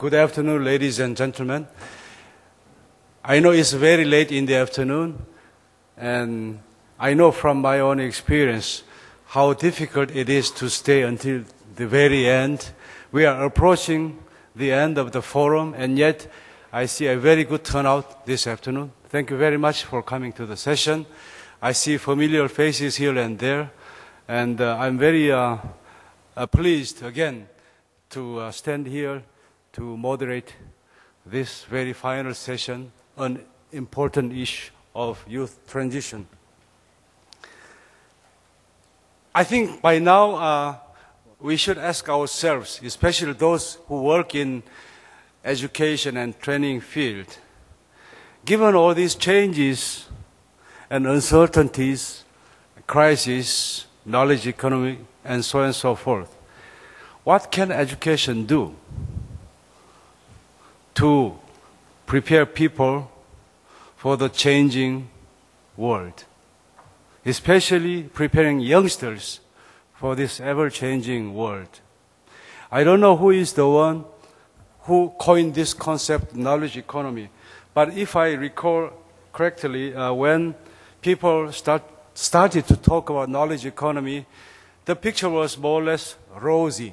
Good afternoon, ladies and gentlemen. I know it's very late in the afternoon, and I know from my own experience how difficult it is to stay until the very end. We are approaching the end of the forum, and yet I see a very good turnout this afternoon. Thank you very much for coming to the session. I see familiar faces here and there, and I'm very pleased again to stand here to moderate this very final session on important issue of youth transition. I think by now we should ask ourselves, especially those who work in education and training field, given all these changes and uncertainties, crisis, knowledge economy, and so on and so forth, what can education do to prepare people for the changing world, especially preparing youngsters for this ever-changing world? I don't know who is the one who coined this concept, knowledge economy, but if I recall correctly, when people started to talk about knowledge economy, the picture was more or less rosy,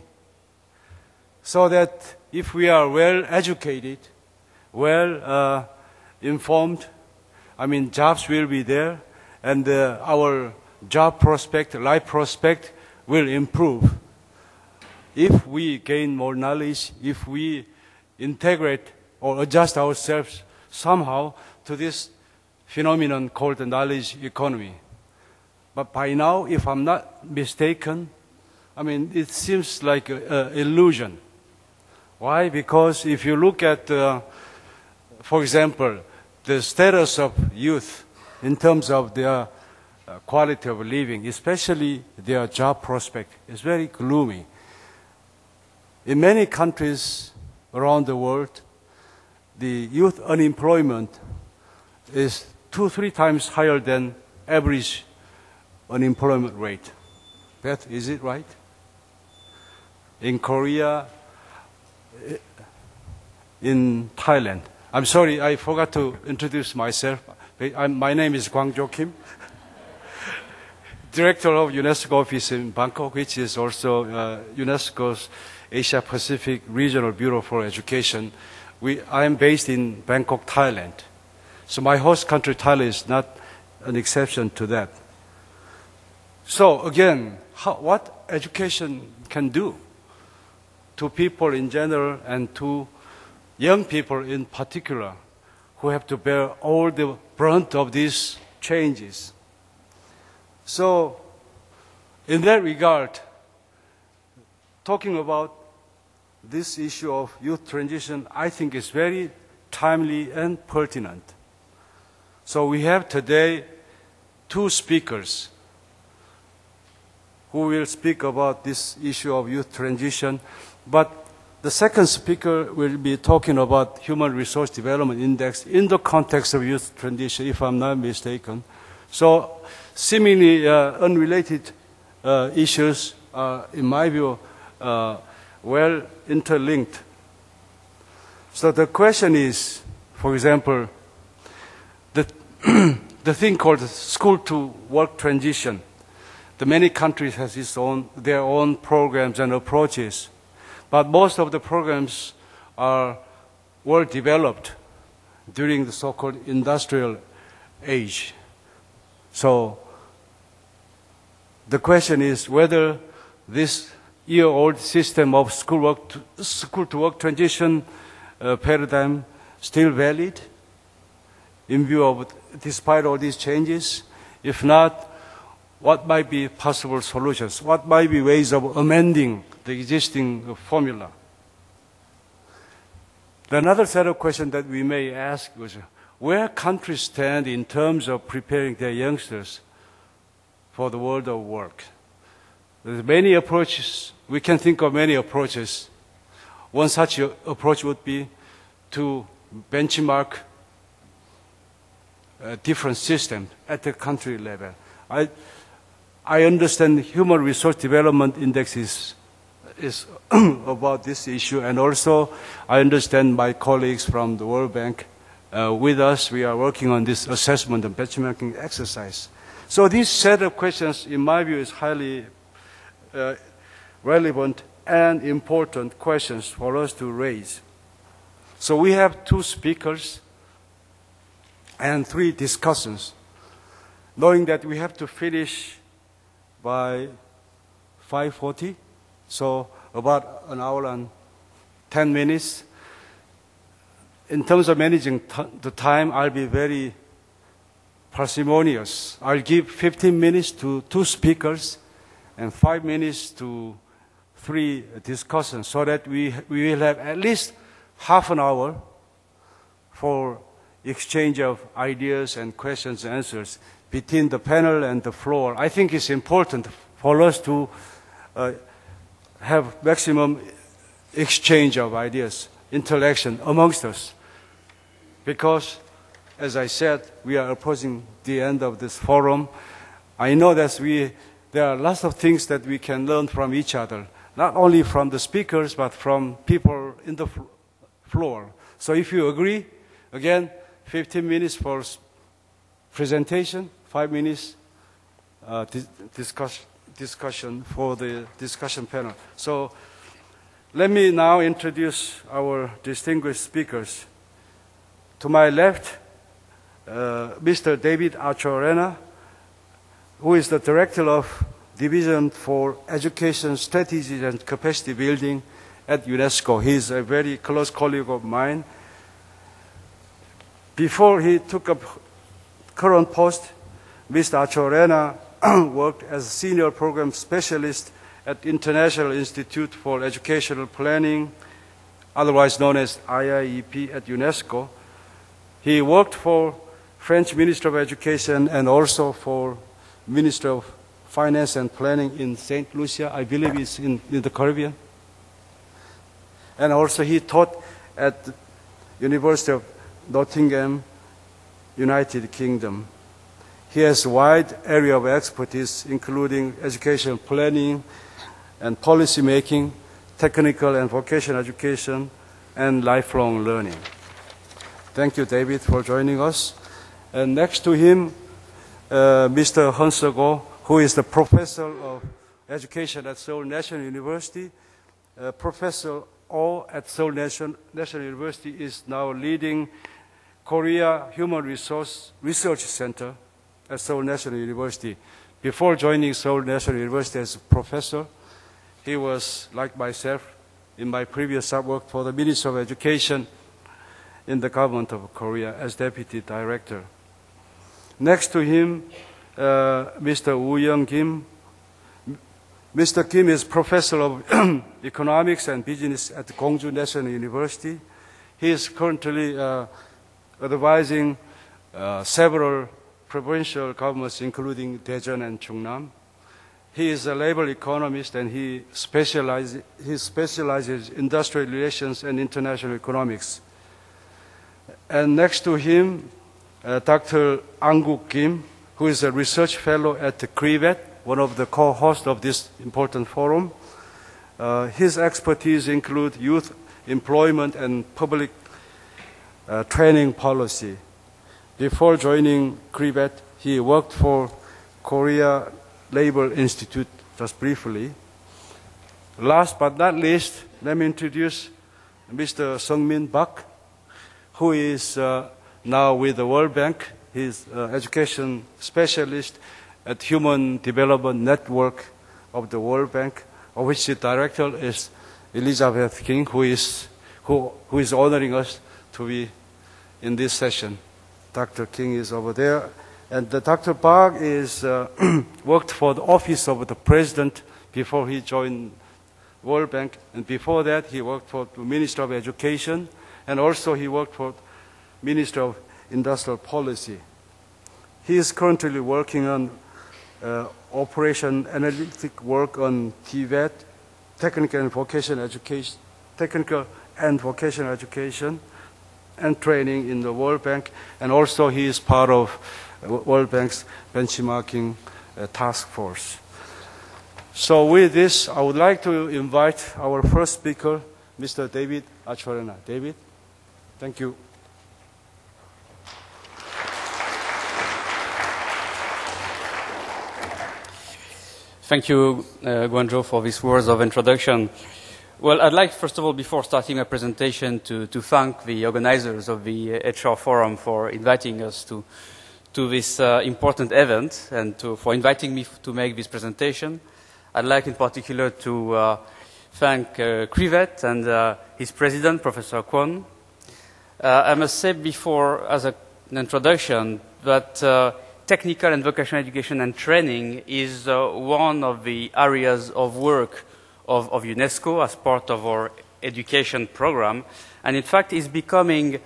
so that if we are well-educated, well-informed, I mean, jobs will be there, and our job prospect, life prospect will improve. If we gain more knowledge, if we integrate or adjust ourselves somehow to this phenomenon called the knowledge economy. But by now, if I'm not mistaken, I mean, it seems like an illusion. Why? Because if you look at, for example, the status of youth in terms of their quality of living, especially their job prospect, is very gloomy. In many countries around the world, the youth unemployment is 2-3 times higher than average unemployment rate. That is it, right? In Korea, in Thailand. I'm sorry, I forgot to introduce myself. My name is Gwang Jo Kim, Director of UNESCO Office in Bangkok, which is also UNESCO's Asia Pacific Regional Bureau for Education. I am based in Bangkok, Thailand. So my host country, Thailand, is not an exception to that. So again, what education can do to people in general and to young people in particular who have to bear all the brunt of these changes? So in that regard, talking about this issue of youth transition, I think is very timely and pertinent. So we have today two speakers who will speak about this issue of youth transition. But the second speaker will be talking about Human Resource Development Index in the context of youth transition, if I'm not mistaken. So seemingly unrelated issues are, in my view, well interlinked. So the question is, for example, the thing called school-to-work transition. The many countries has their own programs and approaches, but most of the programs were developed during the so-called industrial age. So the question is whether this year-old system of school-to-work transition paradigm still valid in view of, despite all these changes. If not, what might be possible solutions? What might be ways of amending the existing formula? Another set of questions that we may ask is where countries stand in terms of preparing their youngsters for the world of work. There's many approaches. We can think of many approaches. One such approach would be to benchmark different systems at the country level. I understand the Human Resource Development Index is is about this issue. And also, I understand my colleagues from the World Bank with us, we are working on this assessment and benchmarking exercise. So this set of questions, in my view, is highly relevant and important questions for us to raise. So we have 2 speakers and 3 discussions, knowing that we have to finish by 5:40, so about 1 hour and 10 minutes. In terms of managing the time, I'll be very parsimonious. I'll give 15 minutes to 2 speakers and 5 minutes to 3 discussions, so that we will have at least half an hour for exchange of ideas and questions and answers between the panel and the floor. I think it's important for us to have maximum exchange of ideas, interaction amongst us, because, as I said, we are approaching the end of this forum. I know that there are lots of things that we can learn from each other, not only from the speakers, but from people in the floor. So if you agree, again, 15 minutes for presentation, 5 minutes discussion for the discussion panel. So let me now introduce our distinguished speakers. To my left, Mr. David Atchoarena, who is the Director of Division for Education Strategies and Capacity Building at UNESCO. He is a very close colleague of mine. Before he took up current post, Mr. Atchoarena worked as a Senior Program Specialist at International Institute for Educational Planning, otherwise known as IIEP, at UNESCO. He worked for French Minister of Education and also for Minister of Finance and Planning in St. Lucia, I believe it's in the Caribbean. And also he taught at the University of Nottingham, United Kingdom. He has a wide area of expertise, including education planning and policy making, technical and vocational education, and lifelong learning. Thank you, David, for joining us. And next to him, Mr. Hun So Go, who is the Professor of Education at Seoul National University. Professor O at Seoul National University is now leading Korea Human Resource Research Center at Seoul National University. Before joining Seoul National University as a professor, he was, like myself, in my previous job, worked for the Ministry of Education in the government of Korea as deputy director. Next to him, Mr. Woo Young Kim. Mr. Kim is professor of economics and business at Kongju National University. He is currently advising several provincial governments, including Daejeon and Chungnam. He is a labor economist, and he specializes in industrial relations and international economics. And next to him, Dr. Eun-Gook Kim, who is a research fellow at the KRIVET, one of the co-hosts of this important forum. His expertise include youth employment and public training policy. Before joining KRIVET, he worked for Korea Labor Institute just briefly. Last but not least, let me introduce Mr. Sung-Min Park, who is now with the World Bank. He's education specialist at Human Development Network of the World Bank, of which the director is Elizabeth King, who is honoring us to be in this session. Dr. King is over there. And Dr. Park is, worked for the office of the president before he joined World Bank. And before that, he worked for the Minister of Education, and also he worked for Minister of Industrial Policy. He is currently working on operation analytic work on TVET, technical and vocational education, and training in the World Bank. And also he is part of World Bank's benchmarking task force. So with this, I would like to invite our first speaker, Mr. David Atchoarena. David, thank you. Thank you, Gwang Jo, for these words of introduction. Well, I'd like, first of all, before starting my presentation, to thank the organizers of the HR Forum for inviting us to this important event and for inviting me to make this presentation. I'd like, in particular, to thank KRIVET and his president, Professor Kwon. I must say before, as an introduction, that technical and vocational education and training is one of the areas of work of UNESCO as part of our education program, and in fact is becoming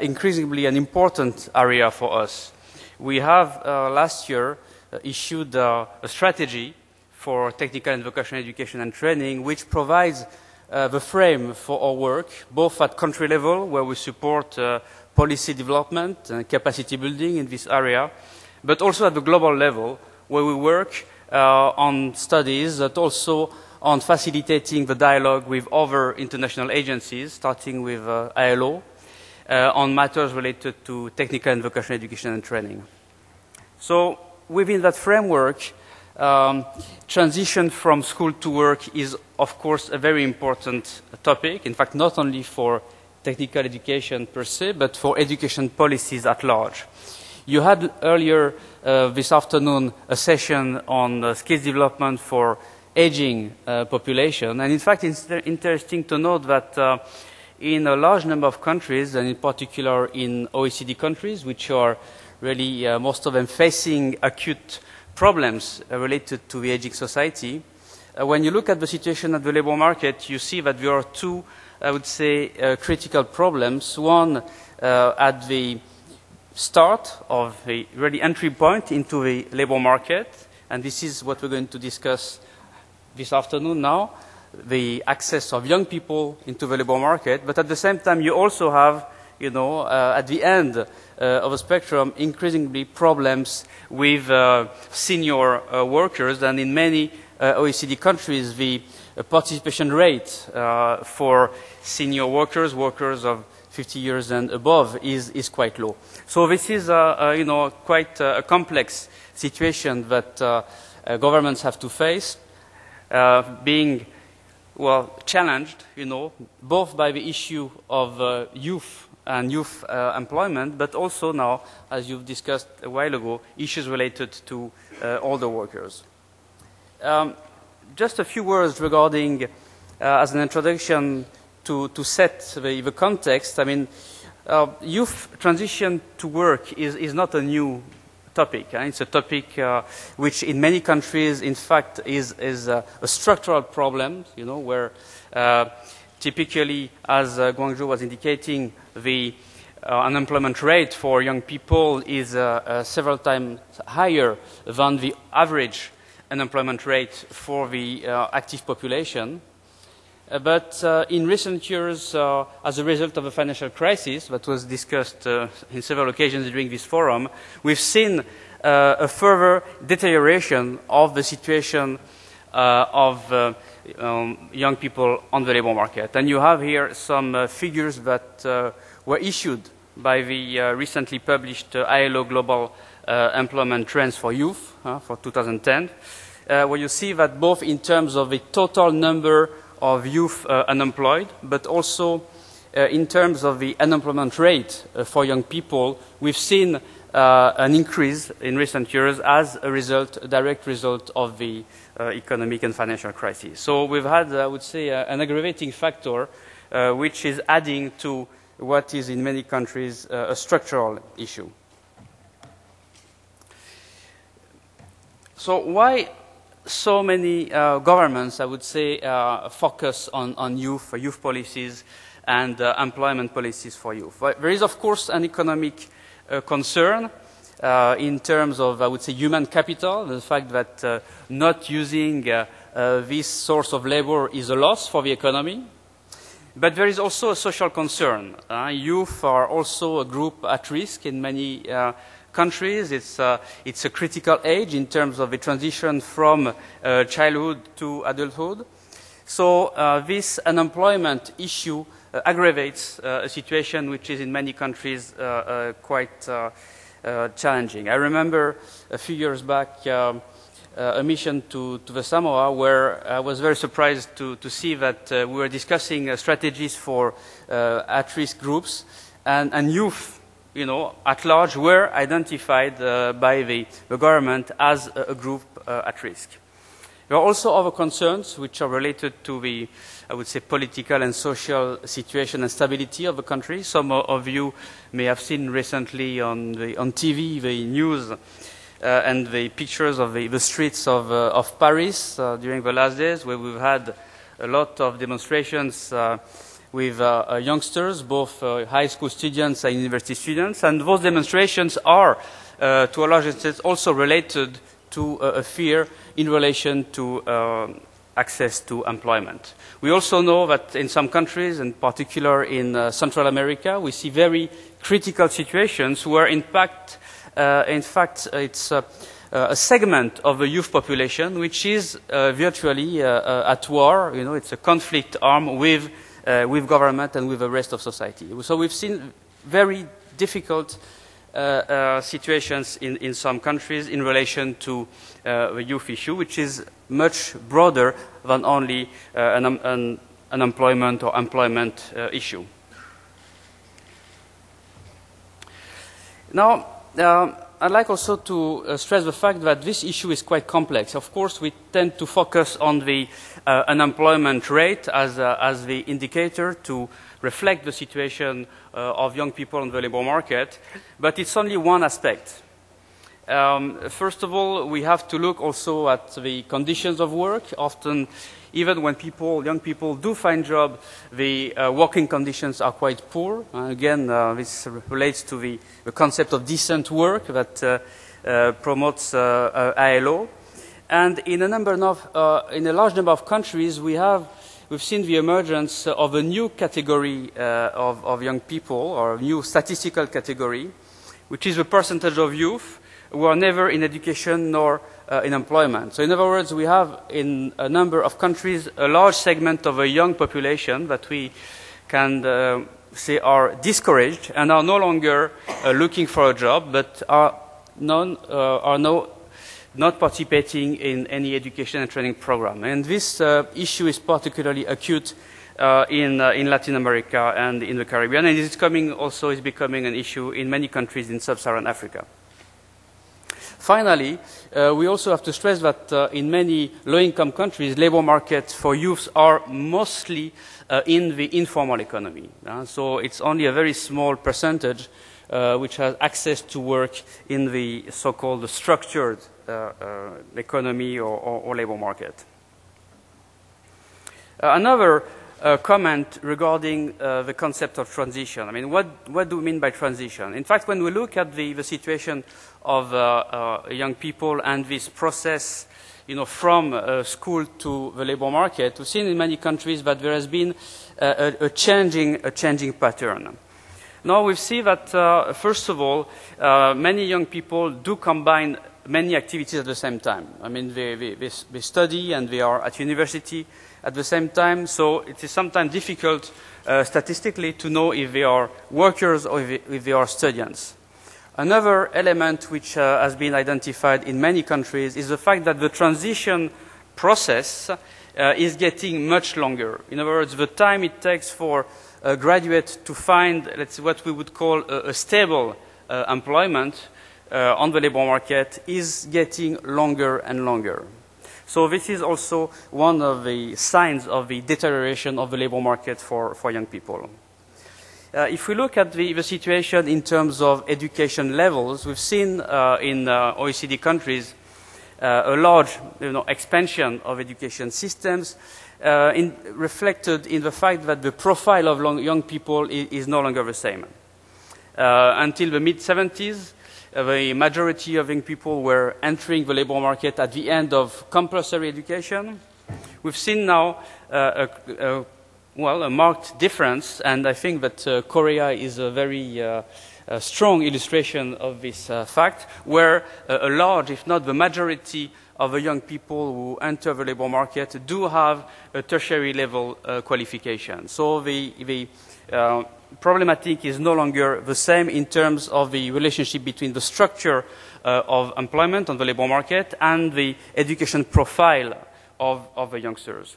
increasingly an important area for us. We have last year issued a strategy for technical and vocational education and training, which provides the frame for our work, both at country level, where we support policy development and capacity building in this area, but also at the global level, where we work on studies that also on facilitating the dialogue with other international agencies, starting with ILO, on matters related to technical and vocational education and training. So within that framework, transition from school to work is, of course, a very important topic, in fact, not only for technical education per se, but for education policies at large. You had earlier this afternoon a session on skills development for aging population, and in fact it's interesting to note that in a large number of countries, and in particular in OECD countries, which are really most of them facing acute problems related to the aging society, when you look at the situation at the labor market, you see that there are two, I would say, critical problems. One at the start of the really entry point into the labor market, and this is what we're going to discuss this afternoon now, the access of young people into the labor market. But at the same time, you also have, you know, at the end of the spectrum, increasingly problems with senior workers, and in many OECD countries, the participation rate for senior workers, workers of 50 years and above, is quite low. So this is you know, quite a complex situation that governments have to face, being, well, challenged, you know, both by the issue of youth and youth employment, but also now, as you've discussed a while ago, issues related to older workers. Just a few words regarding, as an introduction, to set the context. I mean, youth transition to work is not a new topic. It's a topic which in many countries, in fact, is a structural problem, you know, where typically, as Gwang Jo was indicating, the unemployment rate for young people is several times higher than the average unemployment rate for the active population. But in recent years, as a result of the financial crisis that was discussed in several occasions during this forum, we've seen a further deterioration of the situation of young people on the labor market. And you have here some figures that were issued by the recently published ILO Global Employment Trends for Youth for 2010, where you see that both in terms of the total number of youth unemployed, but also in terms of the unemployment rate for young people, we've seen an increase in recent years as a result, a direct result of the economic and financial crisis. So we've had, I would say, an aggravating factor which is adding to what is in many countries a structural issue. So why so many governments, I would say, focus on youth, youth policies, and employment policies for youth? There is, of course, an economic concern in terms of, I would say, human capital, the fact that not using this source of labor is a loss for the economy. But there is also a social concern. Youth are also a group at risk in many countries. It's a critical age in terms of the transition from childhood to adulthood. So this unemployment issue aggravates a situation which is in many countries quite challenging. I remember a few years back a mission to the Samoa, where I was very surprised to see that we were discussing strategies for at-risk groups, and youth, you know, at large were identified by the government as a group at risk. There are also other concerns which are related to the, I would say, political and social situation and stability of the country. Some of you may have seen recently on TV the news and the pictures of the streets of Paris during the last days, where we've had a lot of demonstrations with youngsters, both high school students and university students. And those demonstrations are, to a large extent, also related to a fear in relation to access to employment. We also know that in some countries, in particular in Central America, we see very critical situations where, in fact, it's a segment of the youth population which is virtually at war. You know, it's a conflict arm with government and with the rest of society. So we've seen very difficult situations in some countries in relation to the youth issue, which is much broader than only an unemployment or employment issue. Now, I'd like also to stress the fact that this issue is quite complex. Of course, we tend to focus on the unemployment rate as the indicator to reflect the situation of young people on the labor market, but it's only one aspect. First of all, we have to look also at the conditions of work. Often, even when young people do find jobs, the working conditions are quite poor. Again, this relates to the concept of decent work that promotes ILO. And in a large number of countries, we've seen the emergence of a new category of young people, or a new statistical category, which is the percentage of youth who are never in education nor in employment. So in other words, we have in a number of countries a large segment of a young population that we can say are discouraged and are no longer looking for a job, but are not participating in any education and training program. And this issue is particularly acute in Latin America and in the Caribbean, and it's becoming an issue in many countries in sub-Saharan Africa. Finally, we also have to stress that in many low-income countries, labor markets for youth are mostly in the informal economy. So it's only a very small percentage which has access to work in the so-called structured economy or labor market. Another comment regarding the concept of transition. I mean, what do we mean by transition? In fact, when we look at the situation of young people and this process, you know, from school to the labor market, we've seen in many countries that there has been a changing pattern. Now we see that, first of all, many young people do combine many activities at the same time. I mean, they study and they are at university at the same time, so it is sometimes difficult statistically to know if they are workers or if they are students. Another element which has been identified in many countries is the fact that the transition process is getting much longer. In other words, the time it takes for a graduate to find, let's say, what we would call a stable employment on the labor market is getting longer and longer. So this is also one of the signs of the deterioration of the labor market for young people. If we look at the situation in terms of education levels, we've seen in OECD countries a large, you know, expansion of education systems, reflected in the fact that the profile of young people is no longer the same. Until the mid-70s, the majority of young people were entering the labor market at the end of compulsory education. We've seen now a marked difference, and I think that Korea is a very a strong illustration of this fact, where a large, if not the majority, of the young people who enter the labor market do have a tertiary level qualification. So the problematic is no longer the same in terms of the relationship between the structure of employment on the labor market and the education profile of the youngsters.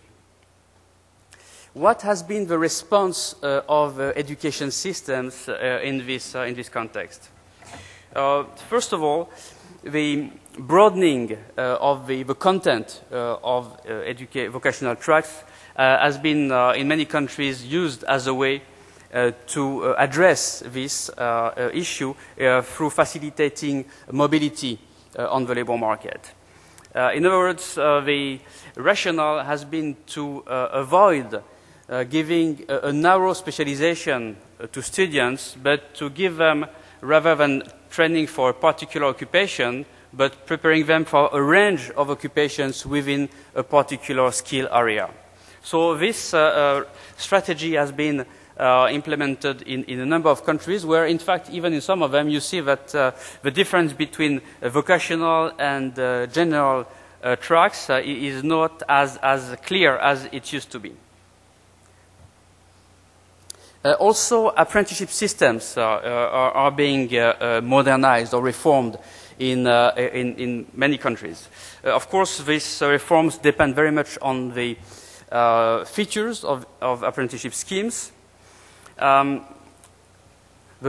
What has been the response of education systems in this context? First of all, the broadening of the content of vocational tracks has been in many countries used as a way to address this issue through facilitating mobility on the labor market. In other words, the rationale has been to avoid giving a narrow specialization to students, but to give them, rather than training for a particular occupation, but preparing them for a range of occupations within a particular skill area. So this strategy has been implemented in a number of countries where, in fact, even in some of them, you see that the difference between vocational and general tracks is not as clear as it used to be. Also, apprenticeship systems are being modernized or reformed in many countries. Of course, these reforms depend very much on the features of apprenticeship schemes. The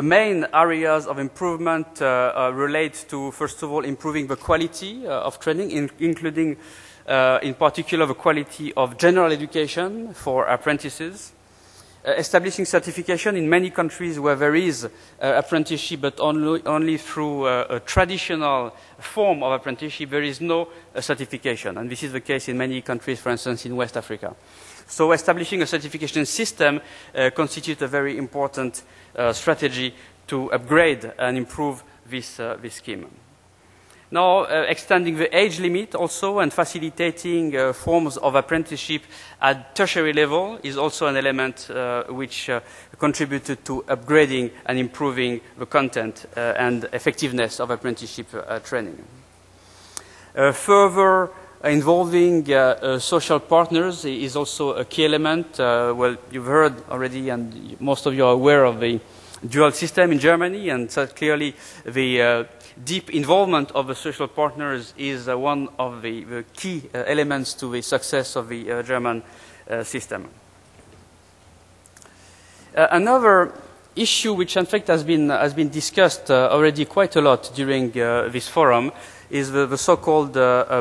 main areas of improvement relate to, first of all, improving the quality of training, including, in particular, the quality of general education for apprentices. Establishing certification in many countries where there is apprenticeship, but only through a traditional form of apprenticeship, there is no certification. And this is the case in many countries, for instance, in West Africa. So establishing a certification system constitutes a very important strategy to upgrade and improve this, this scheme. Now, extending the age limit also and facilitating forms of apprenticeship at tertiary level is also an element which contributed to upgrading and improving the content and effectiveness of apprenticeship training. Further involving social partners is also a key element. Well, you've heard already, and most of you are aware of the dual system in Germany, and so clearly the deep involvement of the social partners is one of the key elements to the success of the German system. Another issue which in fact has been discussed already quite a lot during this forum is the so-called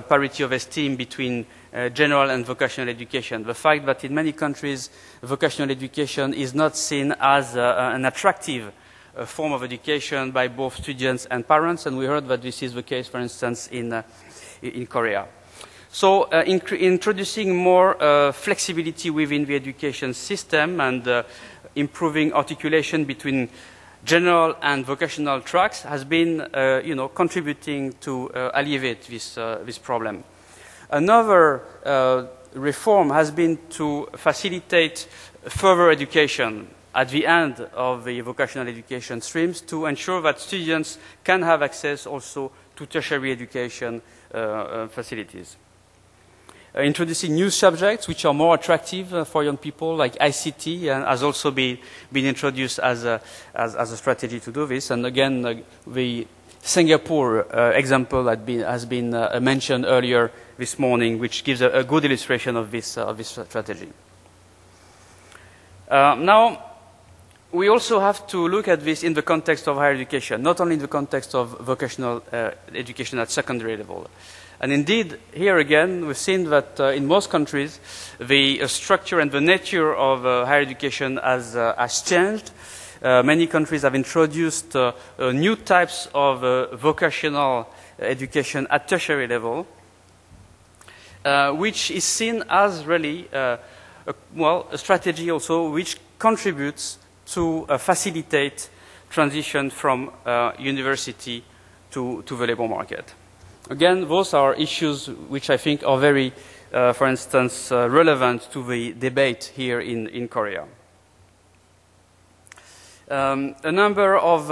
parity of esteem between general and vocational education. The fact that in many countries vocational education is not seen as an attractive form of education by both students and parents, and we heard that this is the case, for instance, in Korea. So introducing more flexibility within the education system and improving articulation between general and vocational tracks has been contributing to alleviate this, this problem. Another reform has been to facilitate further education at the end of the vocational education streams to ensure that students can have access also to tertiary education facilities. Introducing new subjects which are more attractive for young people, like ICT, has also been introduced as a strategy to do this. And again, the Singapore example has been mentioned earlier this morning, which gives a good illustration of this strategy. Now, we also have to look at this in the context of higher education, not only in the context of vocational education at secondary level. And indeed, here again, we've seen that in most countries, the structure and the nature of higher education has changed. Many countries have introduced new types of vocational education at tertiary level, which is seen as really a strategy also which contributes to facilitate transition from university to the labor market. Again, those are issues which I think are very, for instance, relevant to the debate here in Korea. A number of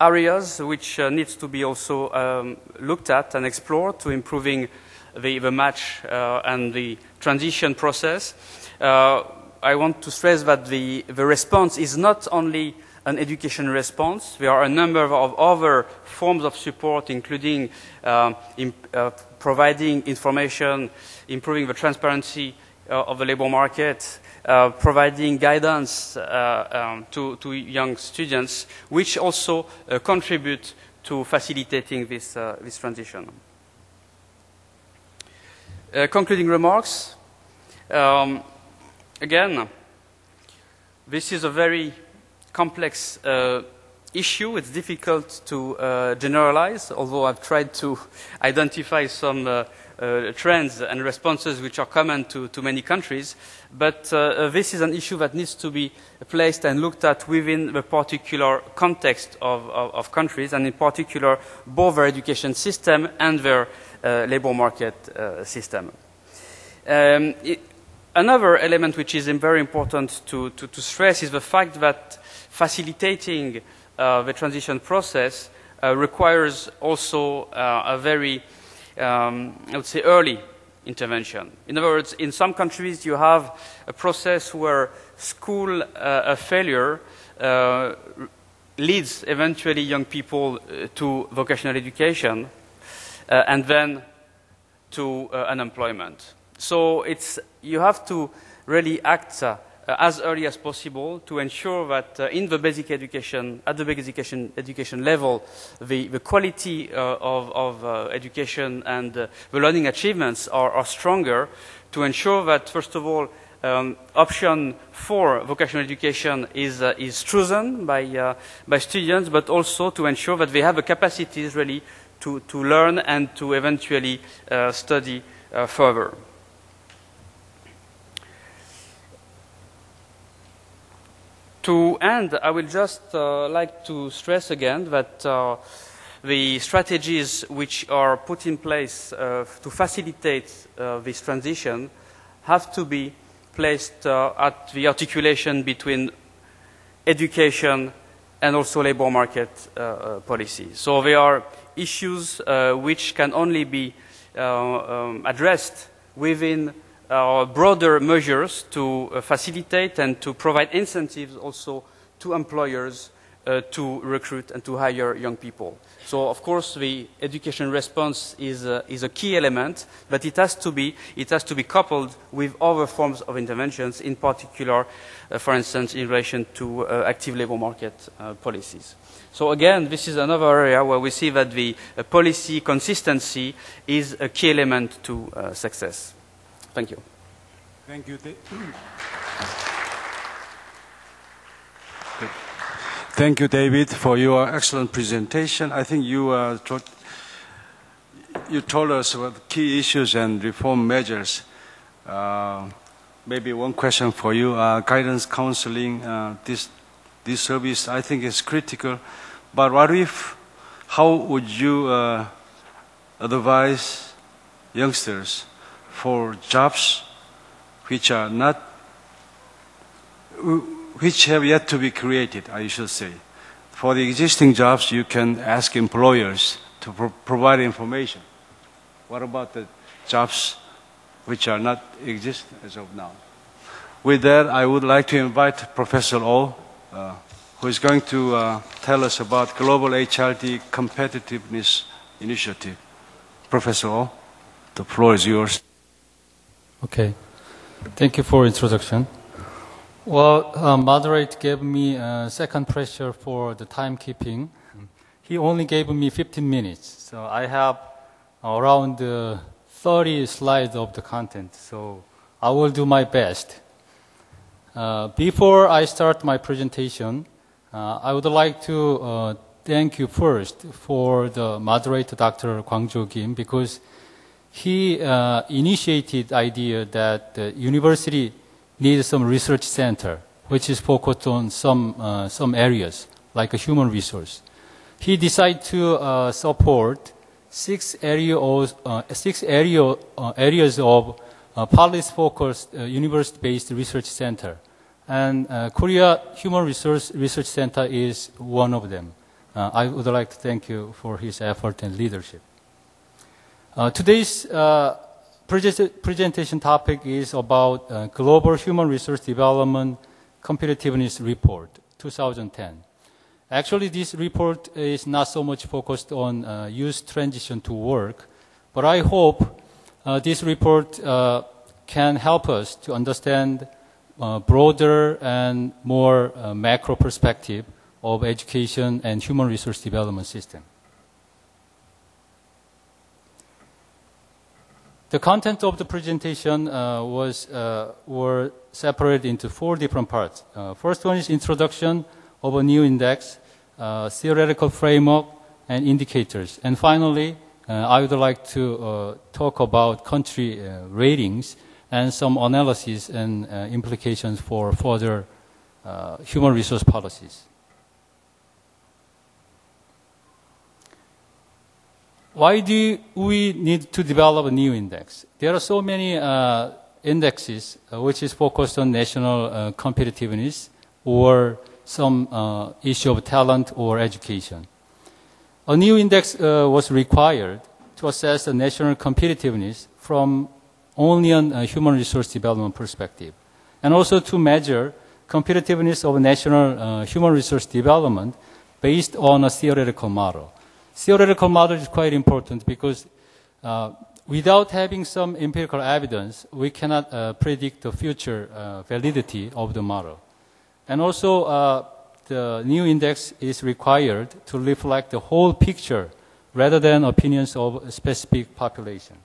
areas which needs to be also looked at and explored to improving the match and the transition process. I want to stress that the response is not only an education response. There are a number of other forms of support, including providing information, improving the transparency of the labor market, providing guidance to young students, which also contribute to facilitating this, this transition. Concluding remarks. Again, this is a very complex issue. It's difficult to generalize, although I've tried to identify some trends and responses which are common to many countries. But this is an issue that needs to be placed and looked at within the particular context of countries, and in particular, both their education system and their labor market system. Another element which is very important to stress is the fact that facilitating the transition process requires also a very I would say early intervention. In other words, in some countries you have a process where school failure leads eventually young people to vocational education and then to unemployment. So it's, you have to really act as early as possible to ensure that in the basic education, at the basic education level, the quality of education and the learning achievements are stronger, to ensure that, first of all, option for vocational education is chosen by students, but also to ensure that they have the capacities really to learn and to eventually study further. To end, I would just like to stress again that the strategies which are put in place to facilitate this transition have to be placed at the articulation between education and also labor market policy. So there are issues which can only be addressed within broader measures to facilitate and to provide incentives also to employers to recruit and to hire young people. So, of course, the education response is a key element, but it has to be coupled with other forms of interventions, in particular, for instance, in relation to active labor market policies. So again, this is another area where we see that the policy consistency is a key element to success. Thank you. Thank you. Thank you, David, for your excellent presentation. I think you told us about key issues and reform measures. Maybe one question for you. Guidance counseling, this service, I think is critical. But how would you advise youngsters for jobs which have yet to be created, I should say? For the existing jobs, you can ask employers to provide information. What about the jobs which are not existing as of now? With that, I would like to invite Professor Oh, who is going to tell us about Global HRD Competitiveness Initiative. Professor Oh, the floor is yours. Okay, thank you for introduction. Well, moderate gave me second pressure for the timekeeping. He only gave me 15 minutes, so I have around 30 slides of the content, so I will do my best. Before I start my presentation, I would like to thank you first for the moderator, Dr. Gwang Jo Kim, because he initiated the idea that the university needs some research center which is focused on some areas like a human resource. He decided to support six areas of policy-focused university-based research center. And Korea Human Research Center is one of them. I would like to thank you for his effort and leadership. Today's presentation topic is about Global Human Resource Development Competitiveness Report 2010. Actually, this report is not so much focused on youth transition to work, but I hope this report can help us to understand broader and more macro perspective of education and human resource development system. The content of the presentation were separated into four different parts. First one is introduction of a new index, theoretical framework, and indicators. And finally, I would like to talk about country ratings and some analysis and implications for further human resource policies. Why do we need to develop a new index? There are so many indexes which is focused on national competitiveness or some issue of talent or education. A new index was required to assess the national competitiveness from only on a human resource development perspective, and also to measure competitiveness of national human resource development based on a theoretical model. Theoretical model is quite important because without having some empirical evidence, we cannot predict the future validity of the model. And also, the new index is required to reflect the whole picture rather than opinions of a specific population.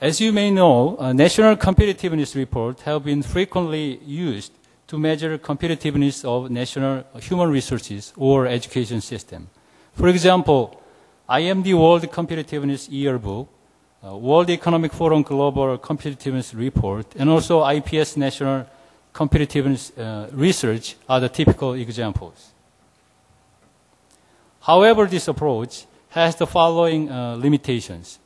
As you may know, national competitiveness reports have been frequently used to measure competitiveness of national human resources or education system. For example, IMD World Competitiveness Yearbook, World Economic Forum Global Competitiveness Report, and also IPS National Competitiveness Research are the typical examples. However, this approach has the following limitations.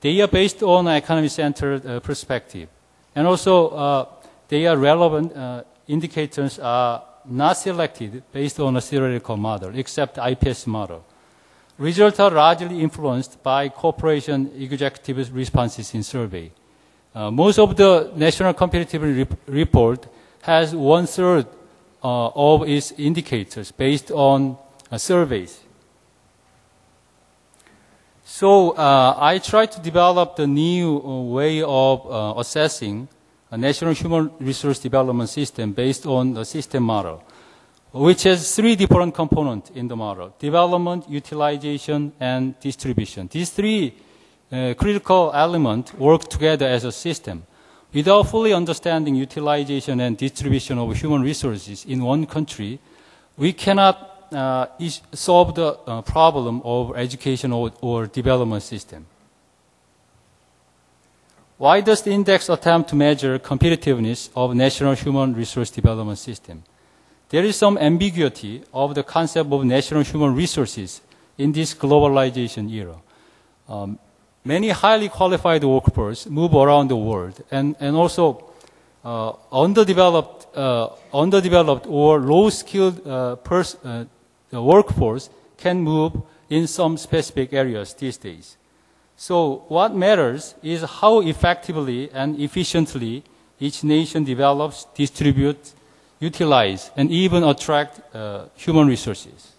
They are based on an economy-centered perspective. And also, they are relevant indicators are not selected based on a theoretical model, except IPS model. Results are largely influenced by corporation executive responses in survey. Most of the national competitiveness report has one-third of its indicators based on surveys. So I tried to develop the new way of assessing a national human resource development system based on the system model, which has three different components in the model: development, utilization, and distribution. These three critical elements work together as a system. Without fully understanding utilization and distribution of human resources in one country, we cannot solve the problem of education or development system. Why does the index attempt to measure competitiveness of national human resource development system? There is some ambiguity of the concept of national human resources in this globalization era. Many highly qualified workforce move around the world, and also underdeveloped or low-skilled the workforce can move in some specific areas these days. So what matters is how effectively and efficiently each nation develops, distributes, utilizes, and even attracts human resources.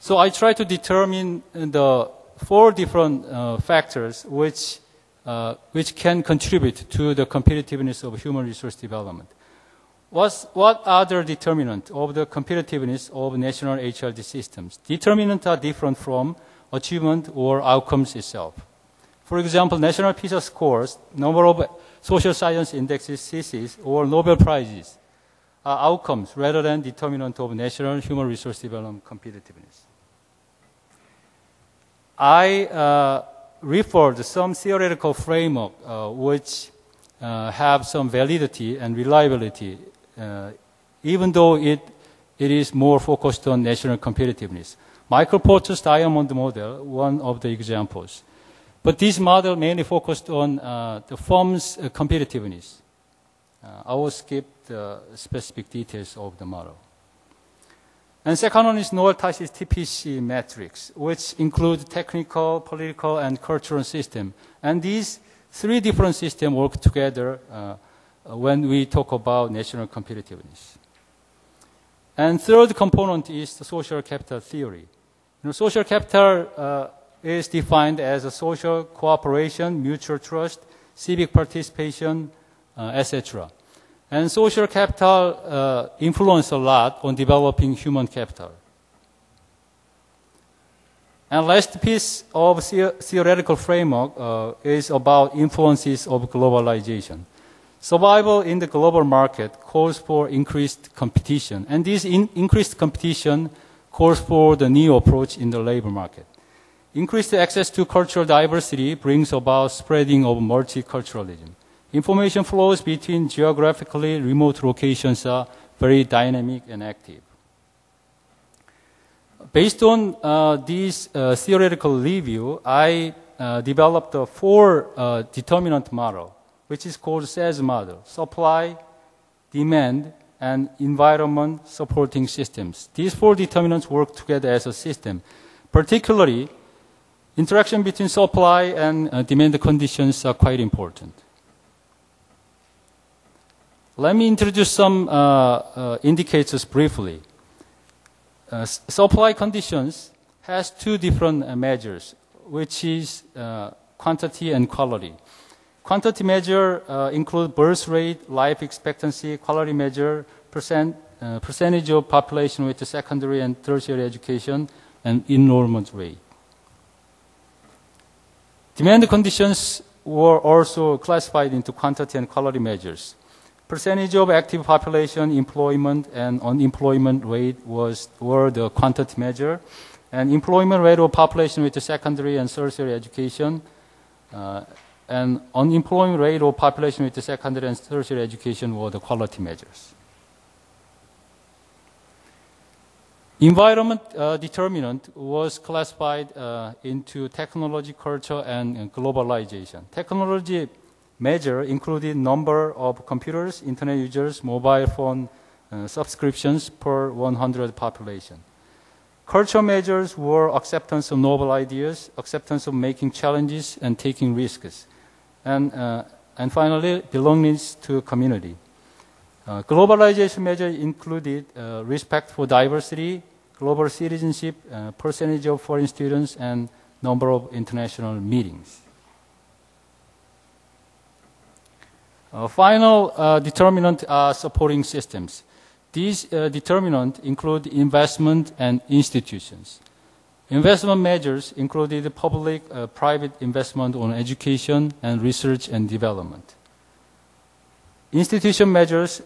So I try to determine the four different factors which can contribute to the competitiveness of human resource development. What are the determinants of the competitiveness of national HRD systems? Determinants are different from achievement or outcomes itself. For example, national PISA scores, number of social science indexes, theses, or Nobel Prizes are outcomes rather than determinants of national human resource development competitiveness. I referred some theoretical framework which have some validity and reliability, even though it is more focused on national competitiveness. Michael Porter's Diamond Model, one of the examples. But this model mainly focused on the firm's competitiveness. I will skip the specific details of the model. And second one is Noel Tash's TPC matrix, which includes technical, political, and cultural system. And these three different systems work together when we talk about national competitiveness. And third component is the social capital theory. You know, social capital is defined as a social cooperation, mutual trust, civic participation, etc. And social capital influences a lot on developing human capital. And last piece of theoretical framework is about influences of globalization. Survival in the global market calls for increased competition, and this increased competition calls for the new approach in the labor market. Increased access to cultural diversity brings about spreading of multiculturalism. Information flows between geographically remote locations are very dynamic and active. Based on this theoretical review, I developed a four-determinant model, which is called SADS model, supply, demand, and environment supporting systems. These four determinants work together as a system. Particularly, interaction between supply and demand conditions are quite important. Let me introduce some indicators briefly. Supply conditions has two different measures, which is quantity and quality. Quantity measure include birth rate, life expectancy, quality measure, percentage of population with secondary and tertiary education, and enrollment rate. Demand conditions were also classified into quantity and quality measures. Percentage of active population, employment, and unemployment rate were the quantity measure, and employment rate of population with the secondary and tertiary education, and unemployment rate of population with the secondary and tertiary education were the quality measures. Environment determinant was classified into technology, culture, and globalization. Technology measure included number of computers, internet users, mobile phone subscriptions per 100 population. Culture measures were acceptance of novel ideas, acceptance of making challenges and taking risks, and finally belongingness to community. Globalization measure included respect for diversity, global citizenship, percentage of foreign students, and number of international meetings. Final determinant are supporting systems. These determinants include investment and institutions. Investment measures included public, private investment on education and research and development. Institution measures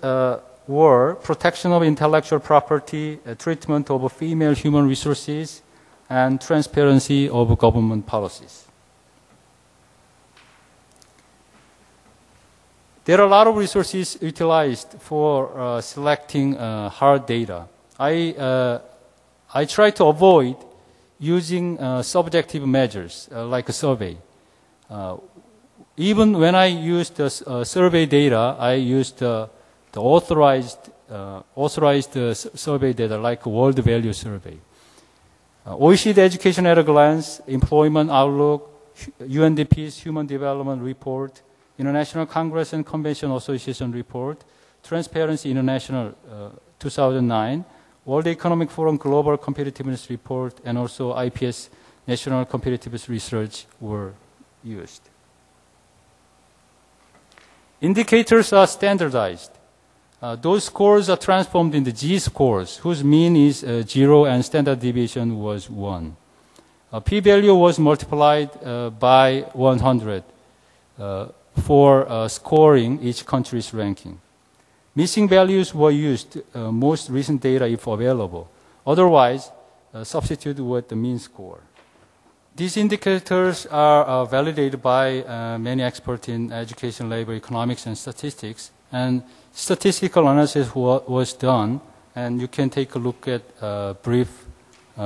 were protection of intellectual property, treatment of female human resources, and transparency of government policies. There are a lot of resources utilized for selecting hard data. I try to avoid using subjective measures like a survey. Even when I use the survey data, I use the authorized survey data like World Value Survey. OECD Education at a Glance, Employment Outlook, UNDP's Human Development Report, International Congress and Convention Association Report, Transparency International 2009, World Economic Forum Global Competitiveness Report, and also IPS National Competitiveness Research were used. Indicators are standardized. Those scores are transformed into G-scores, whose mean is 0 and standard deviation was 1. P-value was multiplied by 100. For scoring each country's ranking. Missing values were used, most recent data if available. Otherwise, substitute with the mean score. These indicators are validated by many experts in education, labor, economics, and statistics. And statistical analysis was done, and you can take a look at brief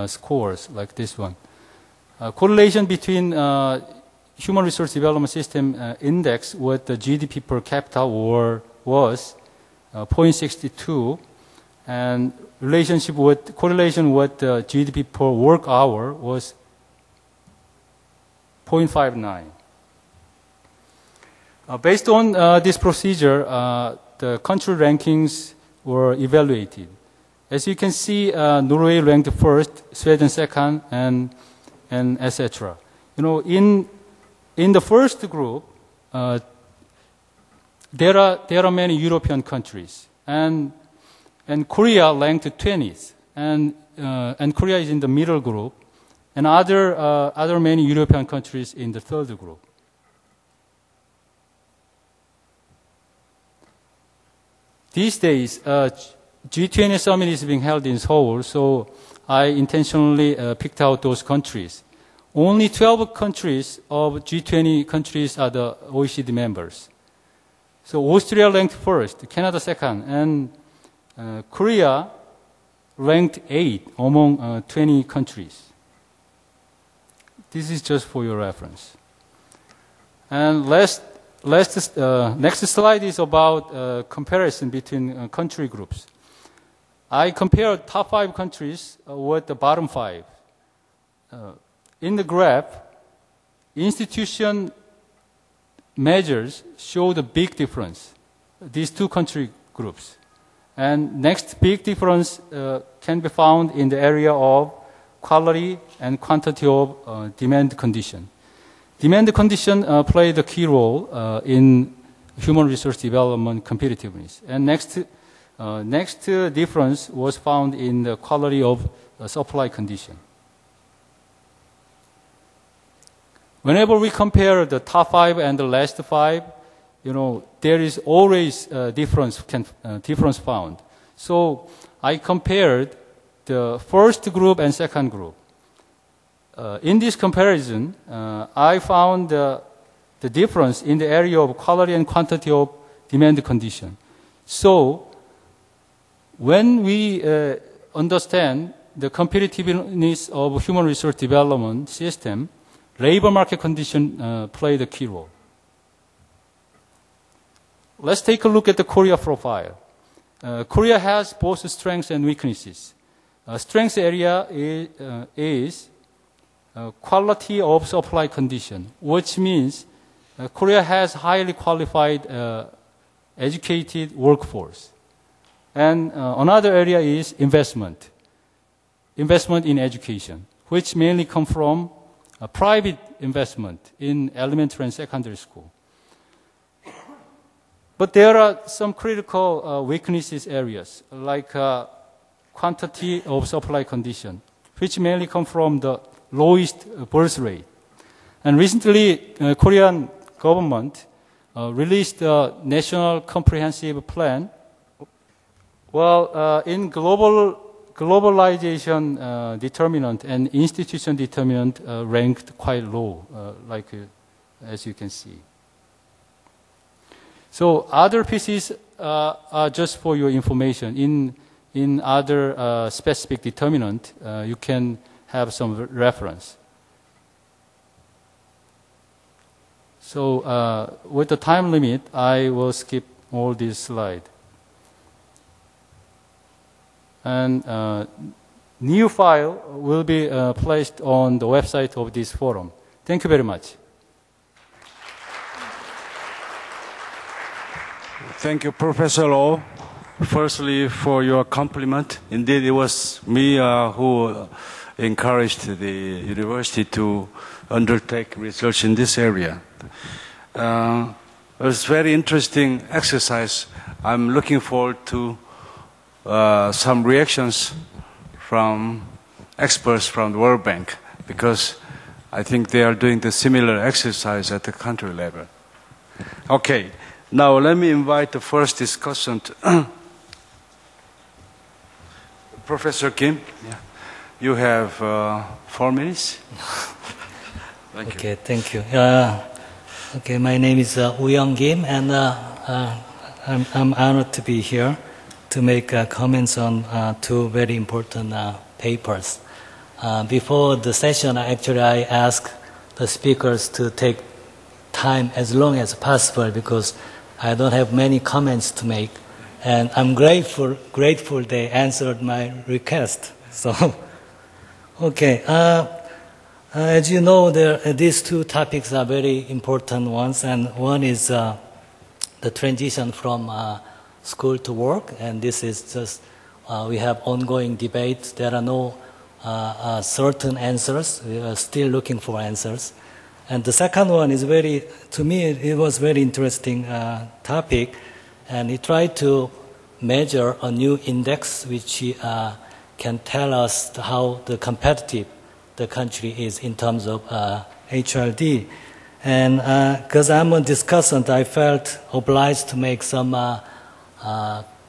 scores like this one. Correlation between Human Resource Development System Index, what the GDP per capita was 0.62, and correlation with the GDP per work hour was 0.59. Based on this procedure, the country rankings were evaluated. As you can see, Norway ranked first, Sweden second, and etc. You know, in the first group, there are many European countries, and Korea ranked 20th, and Korea is in the middle group, and other many European countries in the third group. These days, G20 summit is being held in Seoul, so I intentionally picked out those countries. Only 12 countries of G20 countries are the OECD members. So Australia ranked first, Canada second, and Korea ranked 8 among 20 countries. This is just for your reference. And next slide is about comparison between country groups. I compared top 5 countries with the bottom 5. In the graph, institution measures show the big difference, these two country groups. And next big difference can be found in the area of quality and quantity of demand condition. Demand condition played a key role in human resource development competitiveness. And next difference was found in the quality of supply condition. Whenever we compare the top 5 and the last 5, you know, there is always a difference found. So I compared the first group and second group. In this comparison, I found the difference in the area of quality and quantity of demand condition. So when we understand the competitiveness of human resource development system, labor market condition played a key role. Let's take a look at the Korea profile. Korea has both strengths and weaknesses. Strength area is quality of supply condition, which means Korea has highly qualified educated workforce. And another area is investment in education, which mainly come from private investment in elementary and secondary school. But there are some critical weaknesses areas, like quantity of supply condition, which mainly come from the lowest birth rate. And recently, Korean government released a national comprehensive plan. Well, in globalization determinant and institution determinant ranked quite low, as you can see. So other pieces are just for your information. In other specific determinant, you can have some reference. So with the time limit, I will skip all these slides. And new file will be placed on the website of this forum. Thank you very much. Thank you, Professor Loh. Firstly, for your compliment. Indeed, it was me who encouraged the university to undertake research in this area. It was a very interesting exercise. I'm looking forward to some reactions from experts from the World Bank, because I think they are doing the similar exercise at the country level. Okay, now let me invite the first discussant, Professor Kim. Yeah. You have 4 minutes. Thank you. Okay, thank you. Okay, my name is Woo Young Kim, and I'm honored to be here to make comments on 2 very important papers. Before the session, actually, I asked the speakers to take time as long as possible because I don't have many comments to make. And I'm grateful they answered my request. So, okay. As you know, these two topics are very important ones. And one is the transition from school to work. And this is just, we have ongoing debates. There are no certain answers. We are still looking for answers. And the second one is very, to me, it was very interesting topic. And he tried to measure a new index which can tell us how the competitive the country is in terms of HRD. And because I'm a discussant, I felt obliged to make some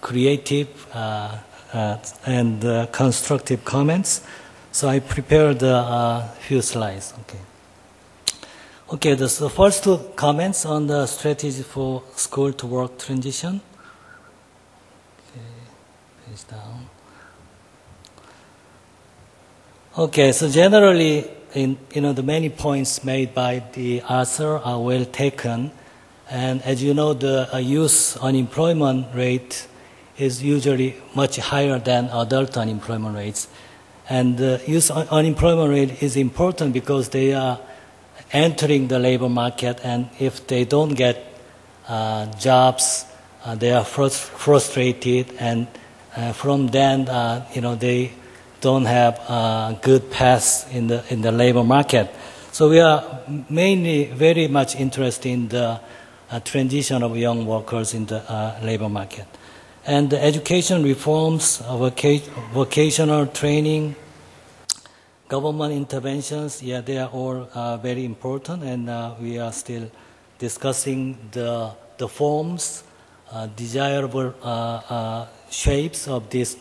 creative and constructive comments. So I prepared a few slides. Okay, the first two comments on the strategy for school to work transition. Okay, page down. Okay, so generally, the many points made by the author are well taken. And as you know, the youth unemployment rate is usually much higher than adult unemployment rates. And the youth unemployment rate is important because they are entering the labor market, and if they don't get jobs, they are frustrated, and from then, they don't have a good path in the labor market. So we are mainly very much interested in the transition of young workers in the labor market, and the education reforms, vocational training, government interventions, yeah, they are all very important, and we are still discussing the forms, desirable shapes of these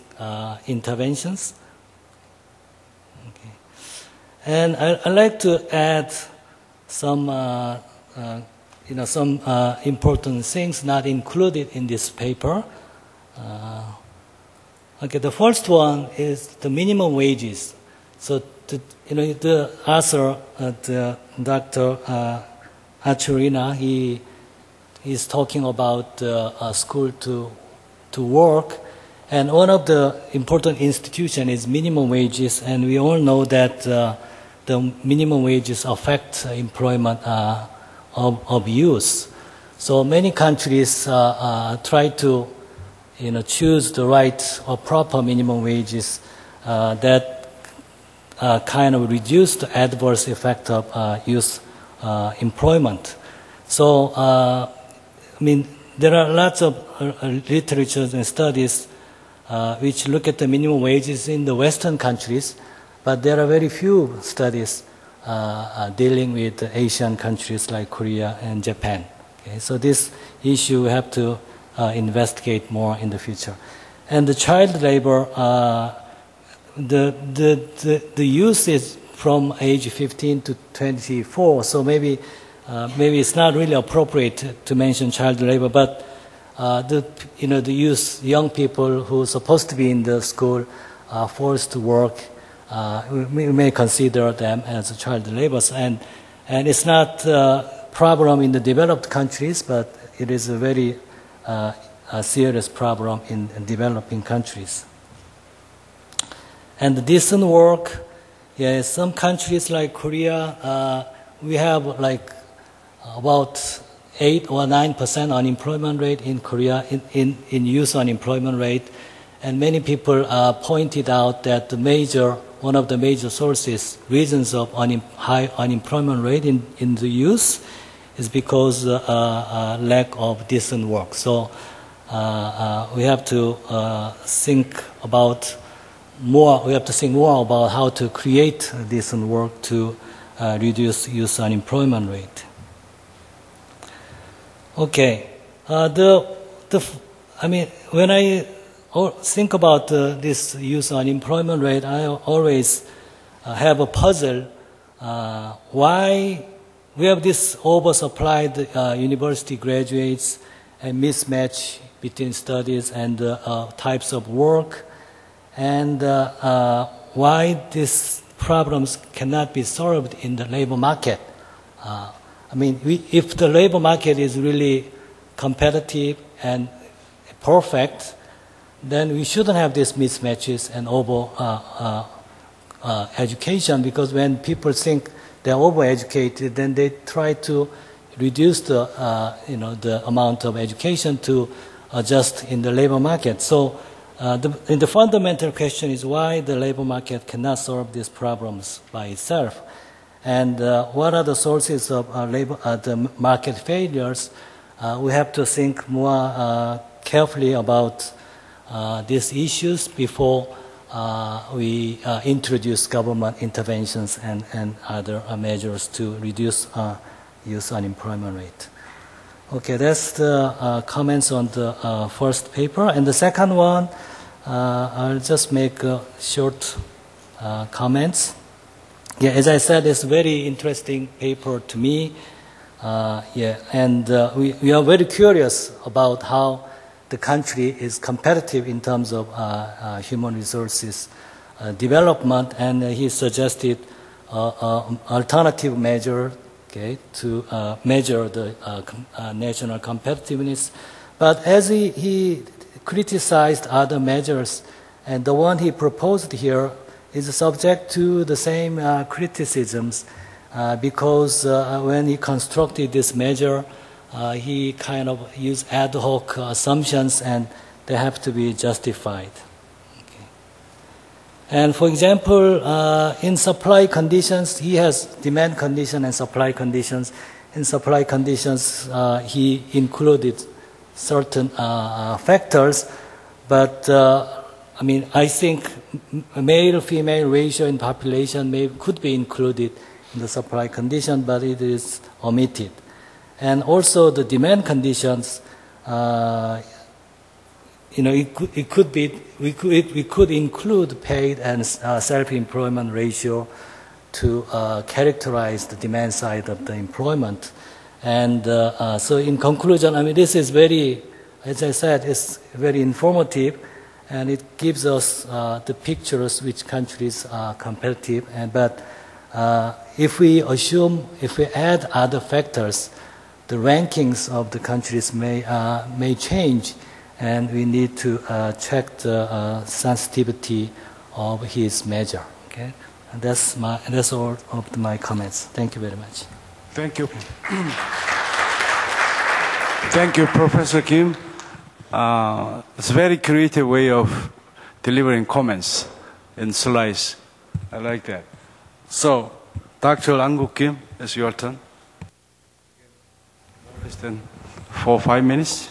interventions. Okay. And I'd like to add some, some important things not included in this paper. Okay, the first one is the minimum wages. So the author, Dr. Atchoarena, he is talking about school to work, and one of the important institutions is minimum wages, and we all know that the minimum wages affect employment of youth. So many countries try to choose the right or proper minimum wages that kind of reduce the adverse effect of youth employment. So, I mean, there are lots of literature and studies which look at the minimum wages in the Western countries, but there are very few studies dealing with Asian countries like Korea and Japan. Okay? So this issue we have to investigate more in the future. And the child labor, the youth is from age 15 to 24, so maybe it's not really appropriate to mention child labor. But the youth, young people who are supposed to be in the school are forced to work. We may consider them as child laborers, and it's not a problem in the developed countries, but it is a very serious problem in developing countries. And decent work, yeah, some countries like Korea, we have like about 8 or 9% unemployment rate in Korea in youth unemployment rate, and many people pointed out that one of the major sources, reasons of high unemployment rate in the youth, is because lack of decent work. So we have to think more about how to create decent work to reduce youth unemployment rate. Okay, I mean, when I think about this youth unemployment rate, I always have a puzzle. Why we have this oversupplied university graduates, and mismatch between studies and types of work, and why these problems cannot be solved in the labor market. I mean, if the labor market is really competitive and perfect, then we shouldn't have these mismatches and over education, because when people think they're over-educated, then they try to reduce the, the amount of education to adjust in the labor market. So the fundamental question is why the labor market cannot solve these problems by itself. And what are the sources of the market failures? We have to think more carefully about these issues before we introduce government interventions and other measures to reduce youth unemployment rate. Okay, that's the comments on the first paper. And the second one, I'll just make short comments. Yeah, as I said, it's a very interesting paper to me. And we are very curious about how the country is competitive in terms of human resources development, and he suggested alternative measure, okay, to measure the national competitiveness. But as he criticized other measures, and the one he proposed here is subject to the same criticisms, because when he constructed this measure, he kind of used ad hoc assumptions, and they have to be justified. Okay. And for example, in supply conditions, he has demand condition and supply conditions. In supply conditions, he included certain factors, but I mean, I think male-female ratio in population could be included in the supply condition, but it is omitted. And also the demand conditions, we could include paid and self-employment ratio to characterize the demand side of the employment. And so in conclusion, I mean, this is very, as I said, it's very informative, and it gives us the pictures which countries are competitive. And but if we add other factors, the rankings of the countries may change, and we need to check the sensitivity of his measure. Okay, and that's all of my comments. Thank you very much. Thank you. Thank you, Professor Kim. It's a very creative way of delivering comments in slides. I like that. So, Dr. Eun-Gook Kim, it's your turn. 4 or 5 minutes.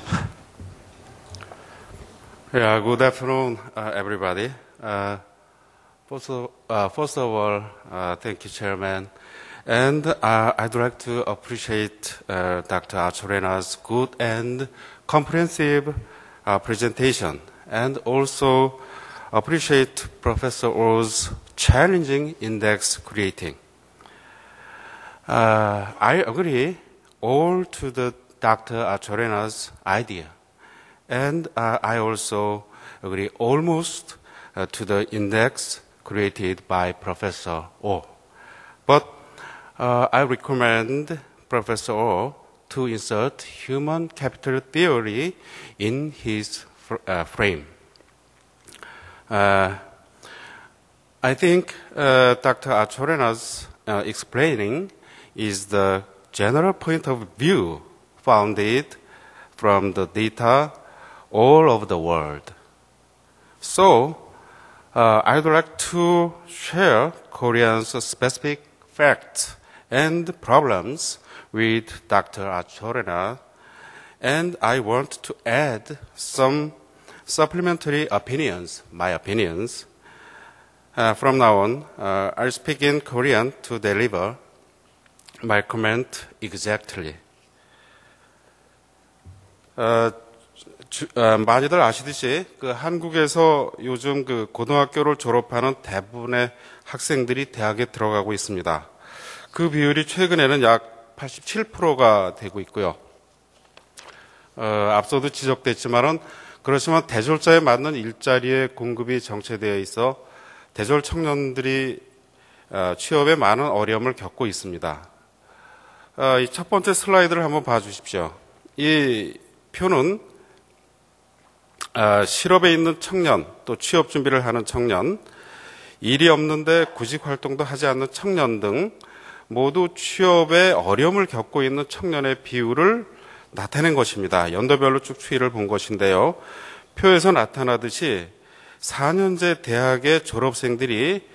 Yeah, good afternoon, everybody. First of all, thank you, Chairman. And I'd like to appreciate Dr. Atchoarena's good and comprehensive presentation, and also appreciate Professor Oh's challenging index creating. I agree all to the Dr. Atchoarena's idea. And I also agree almost to the index created by Professor Oh. But I recommend Professor Oh to insert human capital theory in his frame. I think Dr. Atchoarena's explaining is the general point of view founded from the data all over the world. So I'd like to share Koreans' specific facts and problems with Dr. Atchoarena, and I want to add some supplementary opinions, my opinions. From now on, I'll speak in Korean to deliver my comment exactly. 많이들 아시듯이 그 한국에서 요즘 그 고등학교를 졸업하는 대부분의 학생들이 대학에 들어가고 있습니다. 그 비율이 최근에는 약 87%가 되고 있고요. 앞서도 지적됐지만은 그렇지만 대졸자에 맞는 일자리의 공급이 정체되어 있어 대졸 청년들이 취업에 많은 어려움을 겪고 있습니다. 이 첫 번째 슬라이드를 한번 봐주십시오. 이 표는 실업에 있는 청년, 또 취업 준비를 하는 청년, 일이 없는데 구직 활동도 하지 않는 청년 등 모두 취업에 어려움을 겪고 있는 청년의 비율을 나타낸 것입니다. 연도별로 쭉 추이를 본 것인데요. 표에서 나타나듯이 4년제 대학의 졸업생들이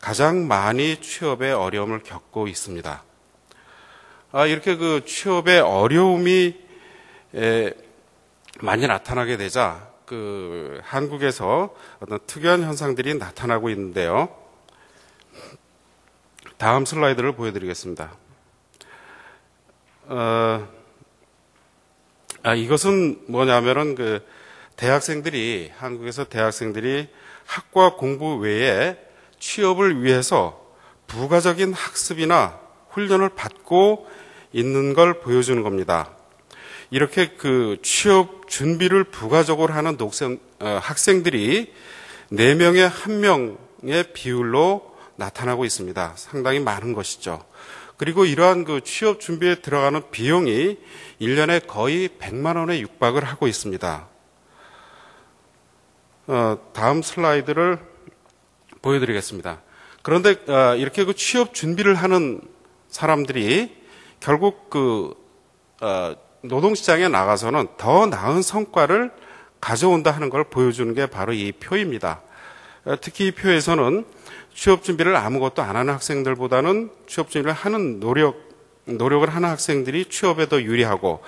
가장 많이 취업에 어려움을 겪고 있습니다. 이렇게 그 취업의 어려움이 많이 나타나게 되자 그 한국에서 어떤 특이한 현상들이 나타나고 있는데요. 다음 슬라이드를 보여드리겠습니다. 이것은 뭐냐면은 그 대학생들이 한국에서 대학생들이 학과 공부 외에 취업을 위해서 부가적인 학습이나 훈련을 받고 있는 걸 보여주는 겁니다. 이렇게 그 취업 준비를 부가적으로 하는 학생들이 4명에 1명의 비율로 나타나고 있습니다. 상당히 많은 것이죠. 그리고 이러한 그 취업 준비에 들어가는 비용이 1년에 거의 100만 원에 육박을 하고 있습니다. 다음 슬라이드를 보여드리겠습니다. 그런데 이렇게 그 취업 준비를 하는 사람들이 결국 그 노동시장에 나가서는 더 나은 성과를 가져온다 하는 걸 보여주는 게 바로 이 표입니다. 특히 이 표에서는 취업 준비를 아무것도 안 하는 학생들보다는 취업 준비를 하는 노력을 하는 학생들이 취업에 더 유리하고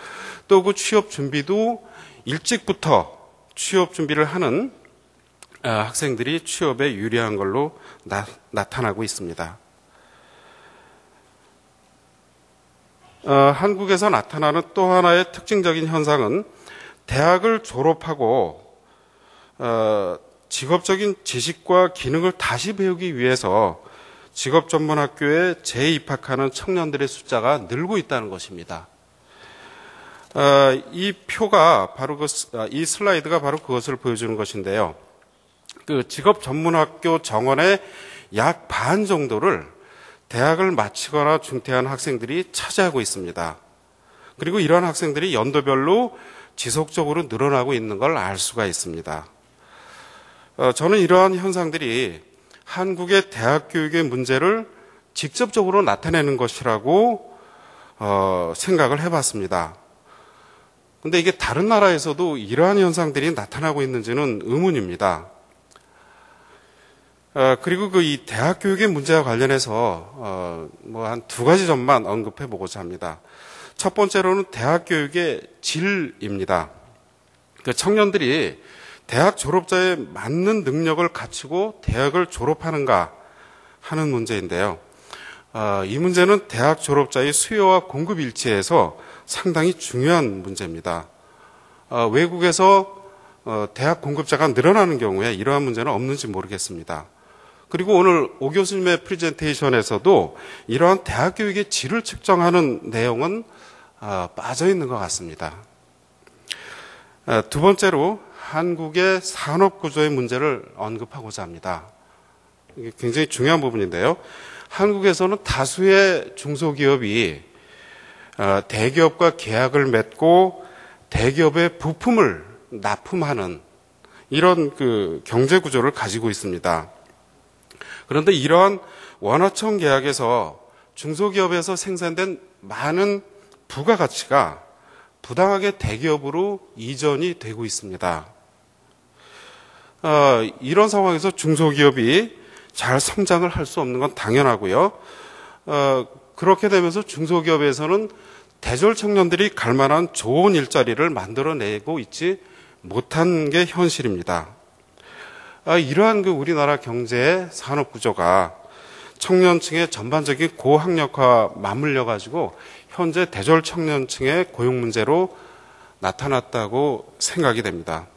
또 그 취업 준비도 일찍부터 취업 준비를 하는 학생들이 취업에 유리한 걸로 나타나고 있습니다. 한국에서 나타나는 또 하나의 특징적인 현상은 대학을 졸업하고 직업적인 지식과 기능을 다시 배우기 위해서 직업전문학교에 재입학하는 청년들의 숫자가 늘고 있다는 것입니다. 이 표가 바로 이 슬라이드가 바로 그것을 보여주는 것인데요. 그 직업전문학교 정원의 약 반 정도를 대학을 마치거나 중퇴한 학생들이 차지하고 있습니다. 그리고 이러한 학생들이 연도별로 지속적으로 늘어나고 있는 걸 알 수가 있습니다. 저는 이러한 현상들이 한국의 대학 교육의 문제를 직접적으로 나타내는 것이라고 생각을 해봤습니다. 그런데 이게 다른 나라에서도 이러한 현상들이 나타나고 있는지는 의문입니다. 그리고 그 이 대학 교육의 문제와 관련해서 뭐 한 2가지 점만 언급해 보고자 합니다. 첫 번째로는 대학 교육의 질입니다. 그 청년들이 대학 졸업자에 맞는 능력을 갖추고 대학을 졸업하는가 하는 문제인데요. 이 문제는 대학 졸업자의 수요와 공급 일치에서 상당히 중요한 문제입니다. 외국에서 대학 공급자가 늘어나는 경우에 이러한 문제는 없는지 모르겠습니다. 그리고 오늘 오 교수님의 프레젠테이션에서도 이러한 대학 교육의 질을 측정하는 내용은 빠져 있는 것 같습니다. 두 번째로 한국의 산업 구조의 문제를 언급하고자 합니다. 이게 굉장히 중요한 부분인데요. 한국에서는 다수의 중소기업이 대기업과 계약을 맺고 대기업의 부품을 납품하는 이런 그 경제 구조를 가지고 있습니다. 그런데 이러한 원화청 계약에서 중소기업에서 생산된 많은 부가가치가 부당하게 대기업으로 이전이 되고 있습니다. 이런 상황에서 중소기업이 잘 성장을 할 수 없는 건 당연하고요. 그렇게 되면서 중소기업에서는 대졸 청년들이 갈만한 좋은 일자리를 만들어내고 있지 못한 게 현실입니다. 이러한 그 우리나라 경제의 산업 구조가 청년층의 전반적인 고학력화 맞물려 가지고 현재 대졸 청년층의 고용 문제로 나타났다고 생각이 됩니다.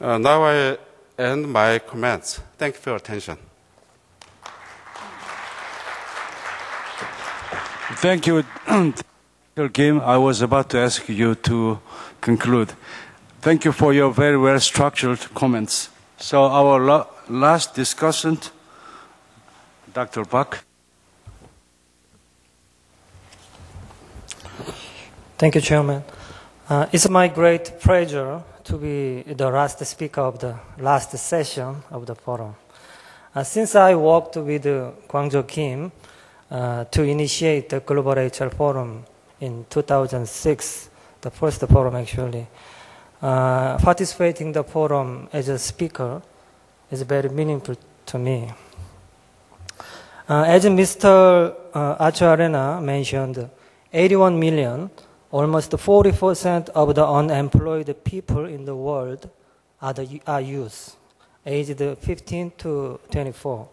Now I end my comments. Thank you for your attention. Thank you, Kim. I was about to ask you to conclude. Thank you for your very well-structured comments. So our last discussant, Dr. Park. Thank you, Chairman. It's my great pleasure to be the last speaker of the last session of the forum. Since I worked with Gwang Jo Kim to initiate the Global HR Forum in 2006, the first forum actually, participating in the forum as a speaker is very meaningful to me. As Mr. Atchoarena mentioned, 81 million, almost 40% of the unemployed people in the world are youth, aged 15 to 24.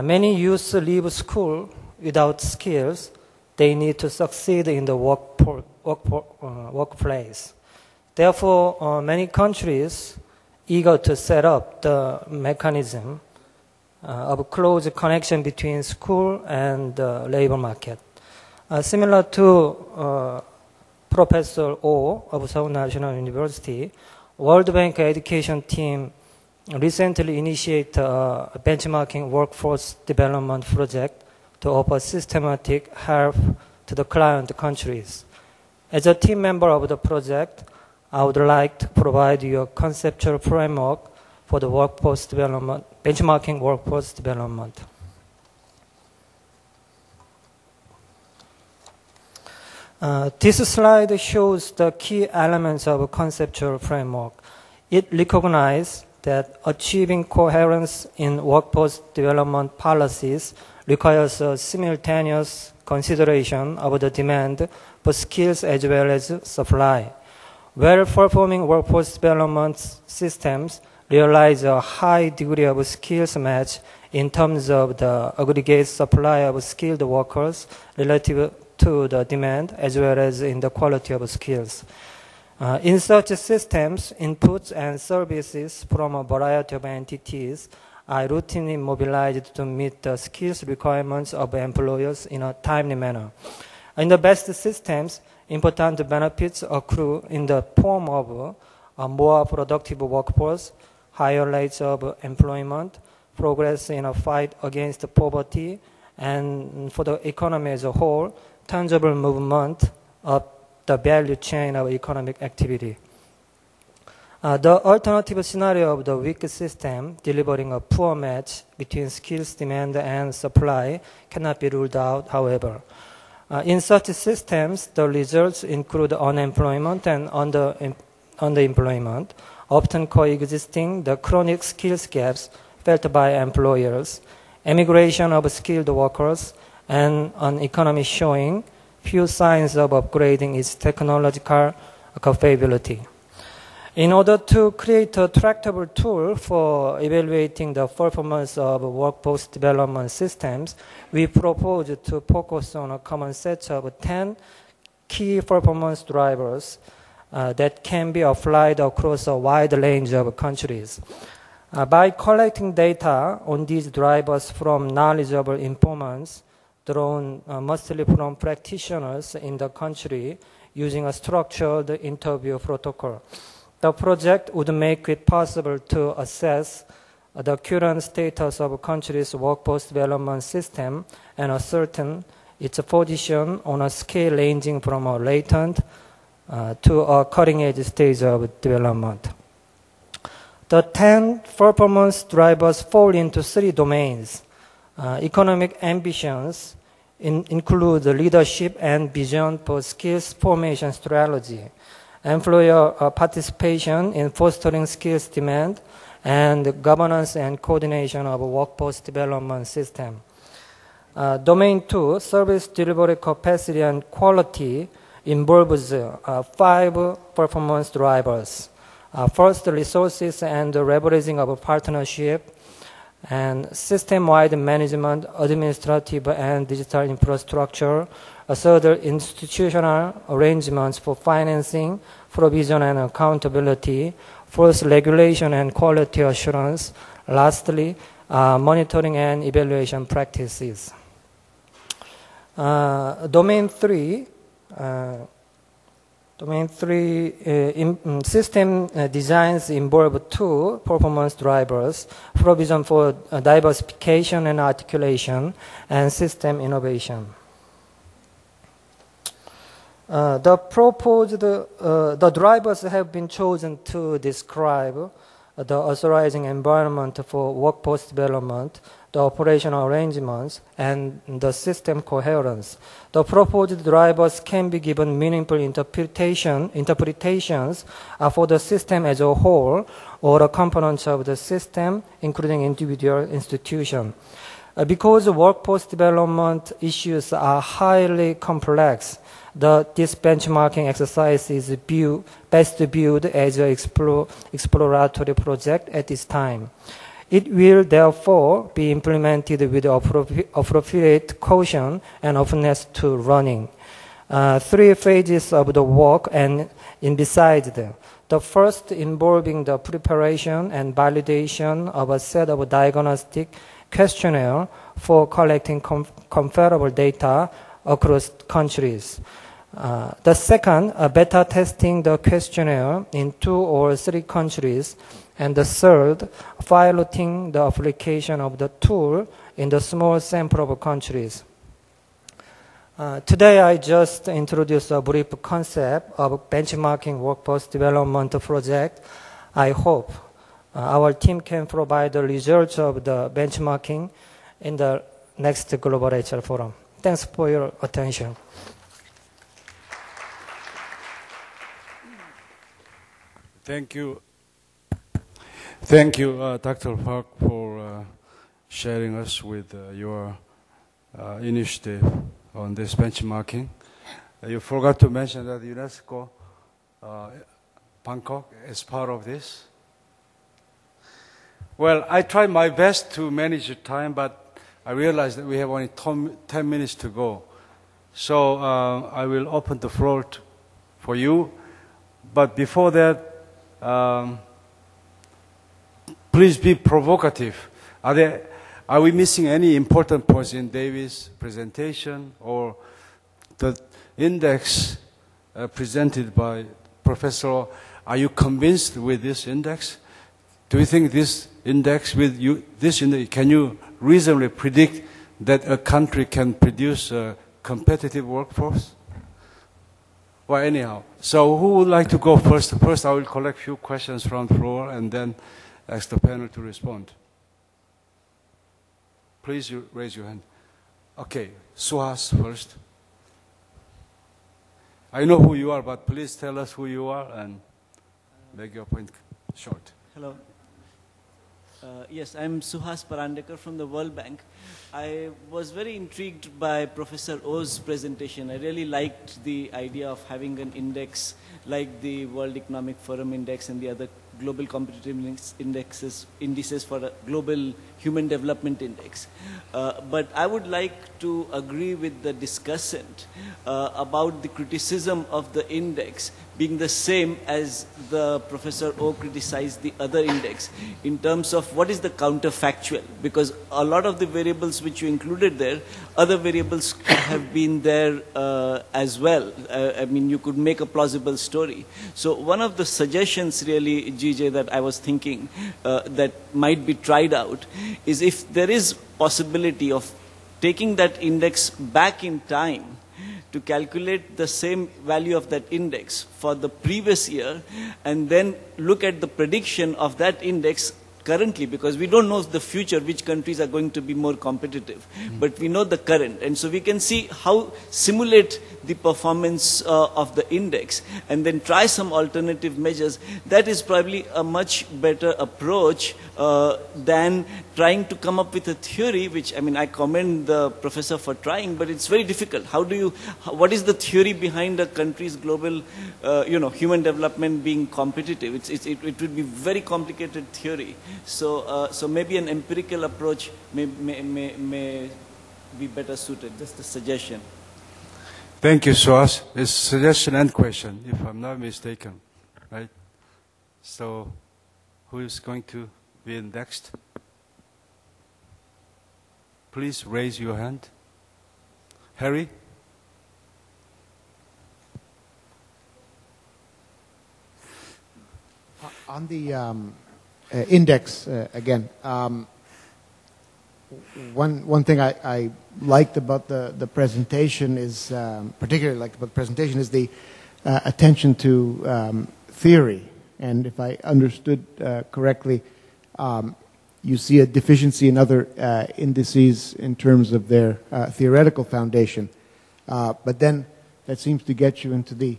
Many youth leave school without skills they need to succeed in the workplace. Therefore, many countries eager to set up the mechanism of close connection between school and the labor market. Similar to Professor Oh of Seoul National University, World Bank education team recently initiated a benchmarking workforce development project to offer systematic help to the client countries. As a team member of the project, I would like to provide you a conceptual framework for the workforce development, benchmarking workforce development. This slide shows the key elements of a conceptual framework. It recognizes that achieving coherence in workforce development policies requires a simultaneous consideration of the demand for skills as well as supply. Well-performing workforce development systems realize a high degree of skills match in terms of the aggregate supply of skilled workers relative to the demand as well as in the quality of skills. In such systems, inputs and services from a variety of entities are routinely mobilized to meet the skills requirements of employers in a timely manner. In the best systems, important benefits accrue in the form of a more productive workforce, higher rates of employment, progress in a fight against poverty, and for the economy as a whole, tangible movement up the value chain of economic activity. The alternative scenario of the weak system delivering a poor match between skills demand and supply cannot be ruled out, however. In such systems, the results include unemployment and underemployment, often coexisting the chronic skills gaps felt by employers, emigration of skilled workers, and an economy showing few signs of upgrading its technological capability. In order to create a tractable tool for evaluating the performance of workforce development systems, we propose to focus on a common set of 10 key performance drivers that can be applied across a wide range of countries. By collecting data on these drivers from knowledgeable informants, drawn mostly from practitioners in the country using a structured interview protocol, the project would make it possible to assess the current status of a country's workforce development system and ascertain its position on a scale ranging from a latent to a cutting-edge stage of development. The 10 performance drivers fall into three domains. Economic ambitions include leadership and vision for skills formation strategy, employer participation in fostering skills demand, and governance and coordination of workforce development system. Domain 2, service delivery capacity and quality, involves 5 performance drivers. First, resources and the leveraging of a partnership, and system-wide management, administrative and digital infrastructure, further institutional arrangements for financing, provision and accountability, first regulation and quality assurance, lastly, monitoring and evaluation practices. Domain 3 system designs involve 2 performance drivers, provision for diversification and articulation, and system innovation. The proposed, the drivers have been chosen to describe the authorizing environment for workforce development, the operational arrangements, and the system coherence. The proposed drivers can be given meaningful interpretations for the system as a whole or the components of the system, including individual institutions. Because workforce development issues are highly complex, this benchmarking exercise is best viewed as an exploratory project at this time. It will therefore be implemented with appropriate caution and openness to running. Three phases of the work and envisaged. The first involving the preparation and validation of a set of diagnostic questionnaire for collecting comparable data across countries. The second, beta testing the questionnaire in 2 or 3 countries. And the third, piloting the application of the tool in the small sample of countries. Today I just introduced a brief concept of benchmarking workforce development project. I hope our team can provide the results of the benchmarking in the next Global HR Forum. Thanks for your attention. Thank you. Thank you, Dr. Park, for sharing us with your initiative on this benchmarking. You forgot to mention that UNESCO Bangkok is part of this. Well, I tried my best to manage the time, but I realized that we have only 10 minutes to go. So I will open the floor for you. But before that, please be provocative. Are we missing any important points in David's presentation or the index presented by Professor? Are you convinced with this index? Do you think this index, can you reasonably predict that a country can produce a competitive workforce? Well, anyhow, so who would like to go first? First, I will collect a few questions from the floor and then ask the panel to respond. Please raise your hand. Okay, Suhas first. I know who you are, but please tell us who you are and make your point short. Hello. Yes, I'm Suhas Parandekar from the World Bank. I was very intrigued by Professor Oh's presentation. I really liked the idea of having an index like the World Economic Forum Index and the other global competitiveness indices for a global human development index. But I would like to agree with the discussant about the criticism of the index being the same as the Professor O criticized the other index in terms of what is the counterfactual, because a lot of the variables which you included there, other variables could have been there as well. I mean, you could make a plausible story. So one of the suggestions really, GJ, that I was thinking that might be tried out is if there is possibility of taking that index back in time to calculate the same value of that index for the previous year and then look at the prediction of that index currently, because we don't know the future, which countries are going to be more competitive, but we know the current. And so we can see how simulate the performance of the index and then try some alternative measures. That is probably a much better approach than trying to come up with a theory, which, I mean, I commend the professor for trying, but it's very difficult. How do you, what is the theory behind a country's global, human development being competitive? It would be very complicated theory. So, so maybe an empirical approach may be better suited. Just a suggestion. Thank you, Suhas. It's suggestion and question, if I'm not mistaken, right? So, who is going to be next? Please raise your hand. Harry? On the index again. one thing I liked about the presentation is, particularly liked about the presentation, is the attention to theory. And if I understood correctly, you see a deficiency in other indices in terms of their theoretical foundation. But then that seems to get you into the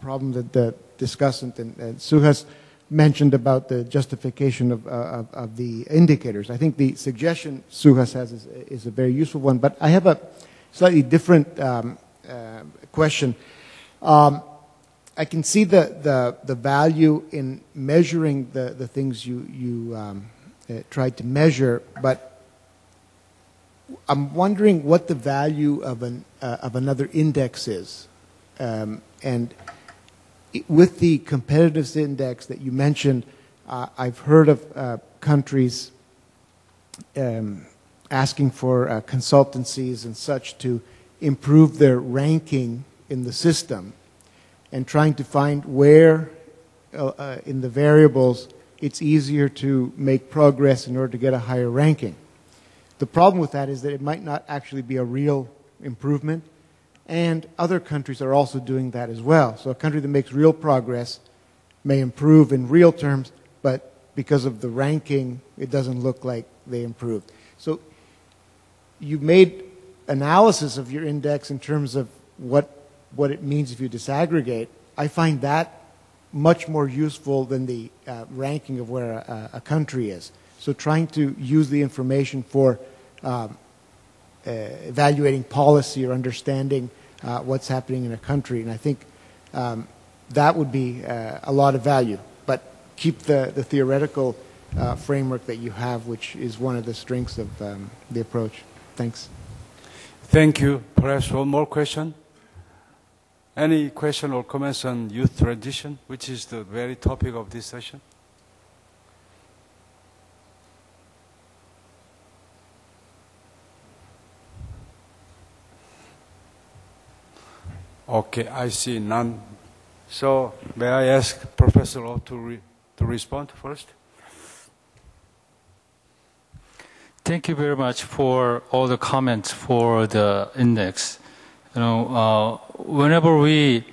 problem that the discussant and Suhas mentioned about the justification of the indicators. I think the suggestion Suhas has is a very useful one, but I have a slightly different question. I can see the value in measuring the things you tried to measure, but I'm wondering what the value of another index is, and with the competitiveness index that you mentioned, I've heard of countries asking for consultancies and such to improve their ranking in the system and trying to find where in the variables it's easier to make progress in order to get a higher ranking. The problem with that is that it might not actually be a real improvement. And other countries are also doing that as well. So a country that makes real progress may improve in real terms, but because of the ranking, it doesn't look like they improved. So you made analysis of your index in terms of what it means if you disaggregate. I find that much more useful than the ranking of where a country is. So trying to use the information for evaluating policy or understanding what's happening in a country. And I think that would be a lot of value. But keep the theoretical framework that you have, which is one of the strengths of the approach. Thanks. Thank you. Perhaps one more question? Any question or comments on youth tradition, which is the very topic of this session? Okay, I see none. So may I ask Professor Loh to respond first? Thank you very much for all the comments for the index. You know, whenever we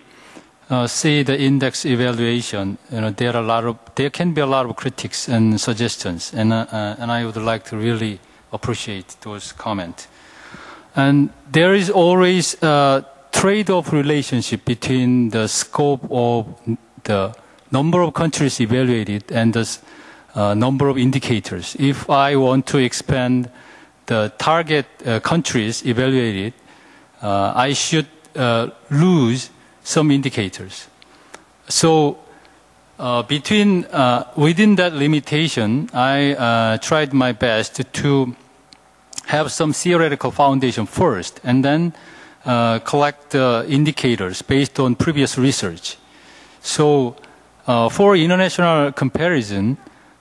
see the index evaluation, you know, there can be a lot of critics and suggestions, and I would like to really appreciate those comments. And there is always trade-off relationship between the scope of the number of countries evaluated and the number of indicators. If I want to expand the target countries evaluated, I should lose some indicators. So within that limitation, I tried my best to have some theoretical foundation first, and then collect indicators based on previous research. So for international comparison,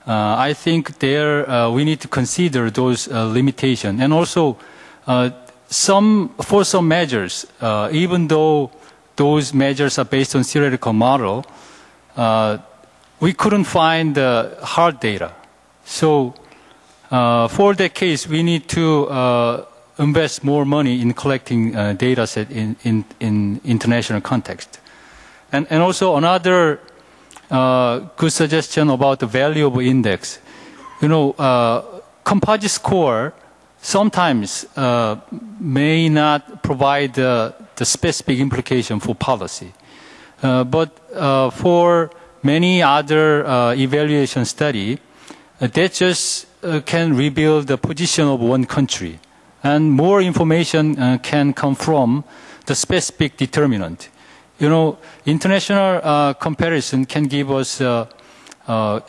I think we need to consider those limitations. And also, for some measures, even though those measures are based on theoretical model, we couldn't find hard data. So for that case, we need to invest more money in collecting data set in international context. And also another good suggestion about the value of index. You know, composite score sometimes may not provide the specific implication for policy. But for many other evaluation study, that just can reveal the position of one country. And more information can come from the specific determinant. You know, international comparison can give us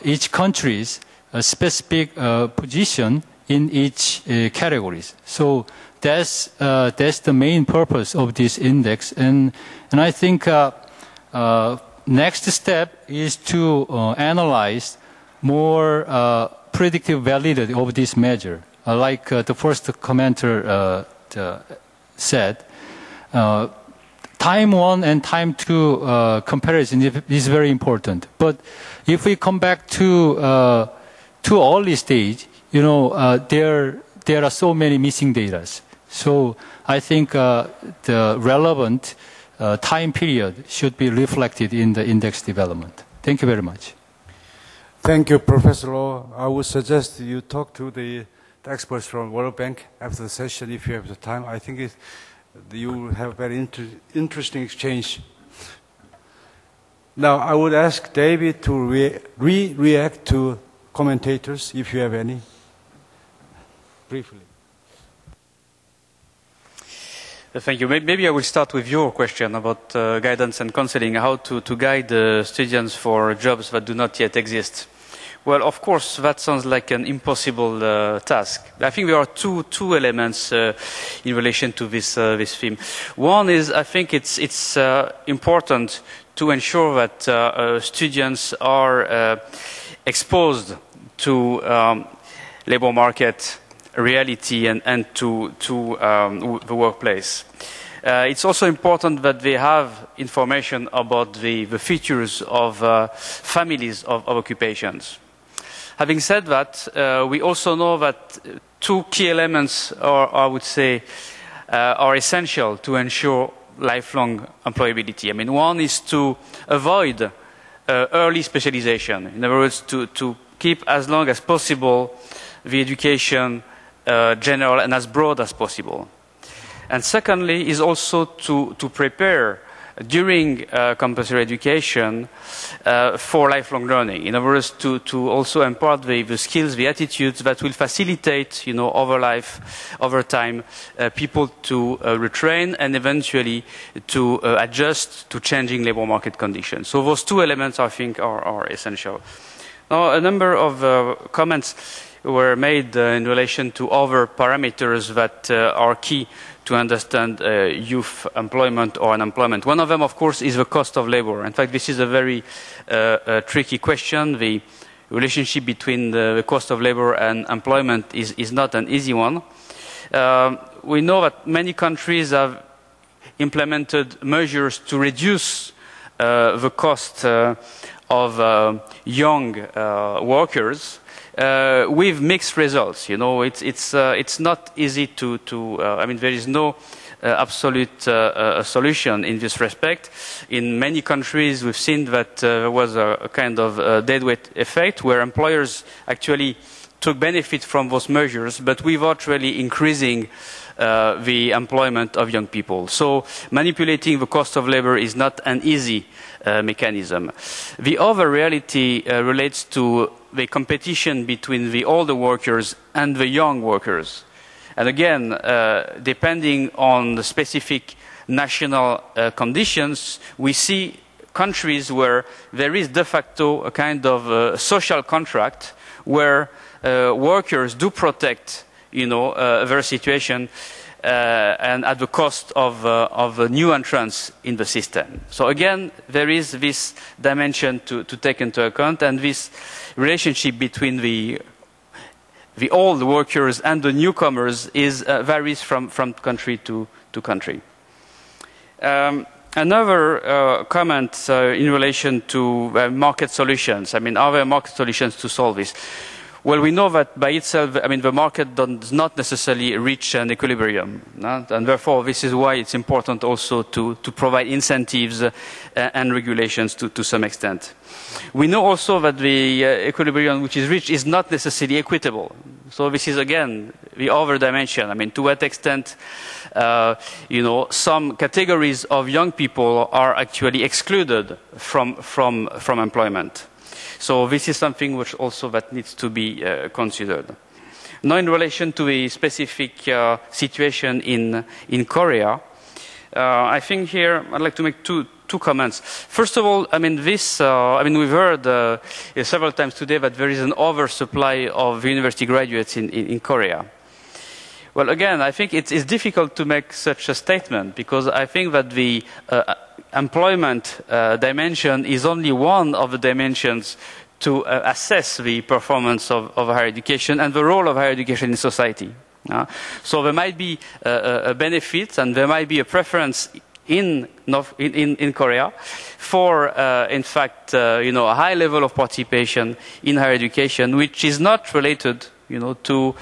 each country's specific position in each categories. So that's the main purpose of this index. And I think next step is to analyze more predictive validity of this measure. Like the first commenter said, time one and time two comparison is very important. But if we come back to early stage, you know, there there are so many missing data. So I think the relevant time period should be reflected in the index development. Thank you very much. Thank you, Professor Loh. I would suggest you talk to the experts from World Bank after the session if you have the time. I think you will have a very interesting exchange. Now, I would ask David to react to commentators, if you have any, briefly. Thank you. Maybe I will start with your question about guidance and counseling, how to guide students for jobs that do not yet exist. Well, of course, that sounds like an impossible task. I think there are two elements in relation to this, this theme. One is, I think it's important to ensure that students are exposed to labor market reality and to the workplace. It's also important that they have information about the features of families of occupations. Having said that, we also know that two key elements are, I would say, are essential to ensure lifelong employability. I mean, one is to avoid early specialization. In other words, to keep as long as possible the education general and as broad as possible. And secondly is also to prepare during compulsory education for lifelong learning. In other words, to also impart the skills, the attitudes that will facilitate, you know, over life, over time, people to retrain and eventually to adjust to changing labor market conditions. So those two elements, I think, are essential. Now, a number of comments were made in relation to other parameters that are key to understand youth employment or unemployment. One of them, of course, is the cost of labor. In fact, this is a very tricky question. The relationship between the cost of labor and employment is not an easy one. We know that many countries have implemented measures to reduce the cost of young workers, with mixed results. You know, it's not easy to I mean, there is no absolute solution in this respect. In many countries, we've seen that there was a kind of deadweight effect where employers actually took benefit from those measures, but without really increasing the employment of young people. So manipulating the cost of labor is not an easy mechanism. The other reality relates to the competition between the older workers and the young workers. And again, depending on the specific national conditions, we see countries where there is de facto a kind of social contract where workers do protect, you know, their situation and at the cost of new entrants in the system. So again, there is this dimension to take into account, and this relationship between the old workers and the newcomers is, varies from country to country. Another comment in relation to market solutions. I mean, are there market solutions to solve this? Well, we know that by itself, I mean, the market does not necessarily reach an equilibrium, and therefore this is why it's important also to provide incentives and regulations to some extent. We know also that the equilibrium which is reached is not necessarily equitable. So this is again the other dimension. I mean, to what extent, you know, some categories of young people are actually excluded from employment. So this is something which also that needs to be considered. Now, in relation to the specific situation in Korea, I think here I'd like to make two comments. First of all, I mean, this, I mean, we've heard several times today that there is an oversupply of university graduates in Korea. Well, again, I think it's difficult to make such a statement because I think that the employment dimension is only one of the dimensions to assess the performance of higher education and the role of higher education in society. So there might be a benefit and there might be a preference in Korea for, in fact, you know, a high level of participation in higher education, which is not related to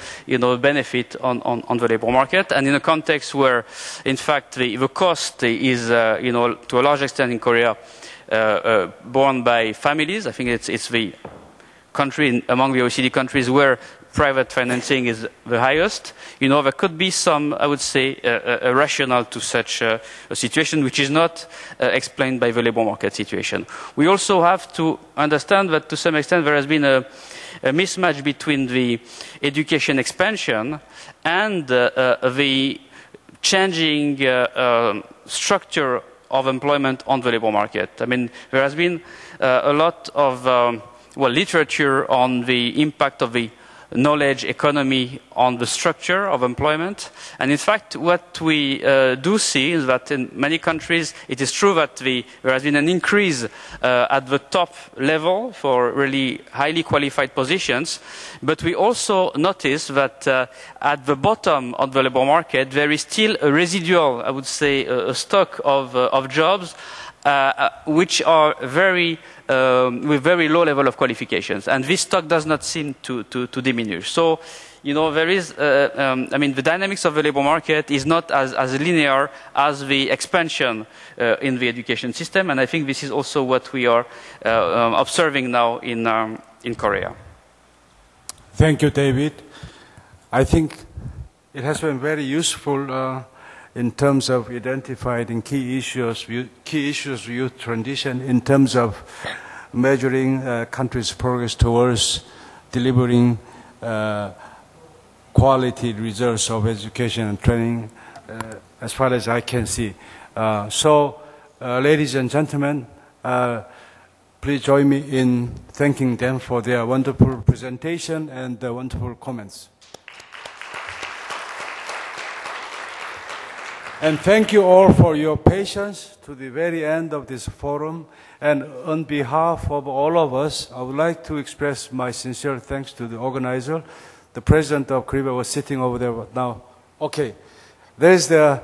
benefit on the labor market. And in a context where, in fact, the cost is to a large extent in Korea borne by families. I think it's the country among the OECD countries where private financing is the highest. There could be some, I would say, rationale to such a situation, which is not explained by the labor market situation. We also have to understand that to some extent there has been a mismatch between the education expansion and the changing structure of employment on the labor market. I mean, there has been a lot of literature on the impact of the knowledge economy on the structure of employment. And in fact, what we do see is that in many countries, it is true that there has been an increase at the top level for really highly qualified positions. But we also notice that at the bottom of the labor market, there is still a residual, I would say, a stock of jobs which are very with very low level of qualifications, and this stock does not seem to diminish. So, there is. I mean, the dynamics of the labor market is not as linear as the expansion in the education system, and I think this is also what we are observing now in Korea. Thank you, David. I think it has been very useful. In terms of identifying key issues youth transition, in terms of measuring countries' progress towards delivering quality results of education and training, as far as I can see. So, ladies and gentlemen, please join me in thanking them for their wonderful presentation and the wonderful comments. And thank you all for your patience to the very end of this forum. And on behalf of all of us, I would like to express my sincere thanks to the organizer. The president of KRIVET was sitting over there now. Okay, there's the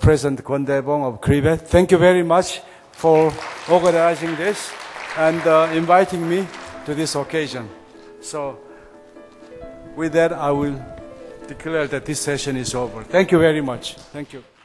president Kwon Daebong of KRIVET. Thank you very much for organizing this and inviting me to this occasion. So with that, I will declare that this session is over. Thank you very much. Thank you.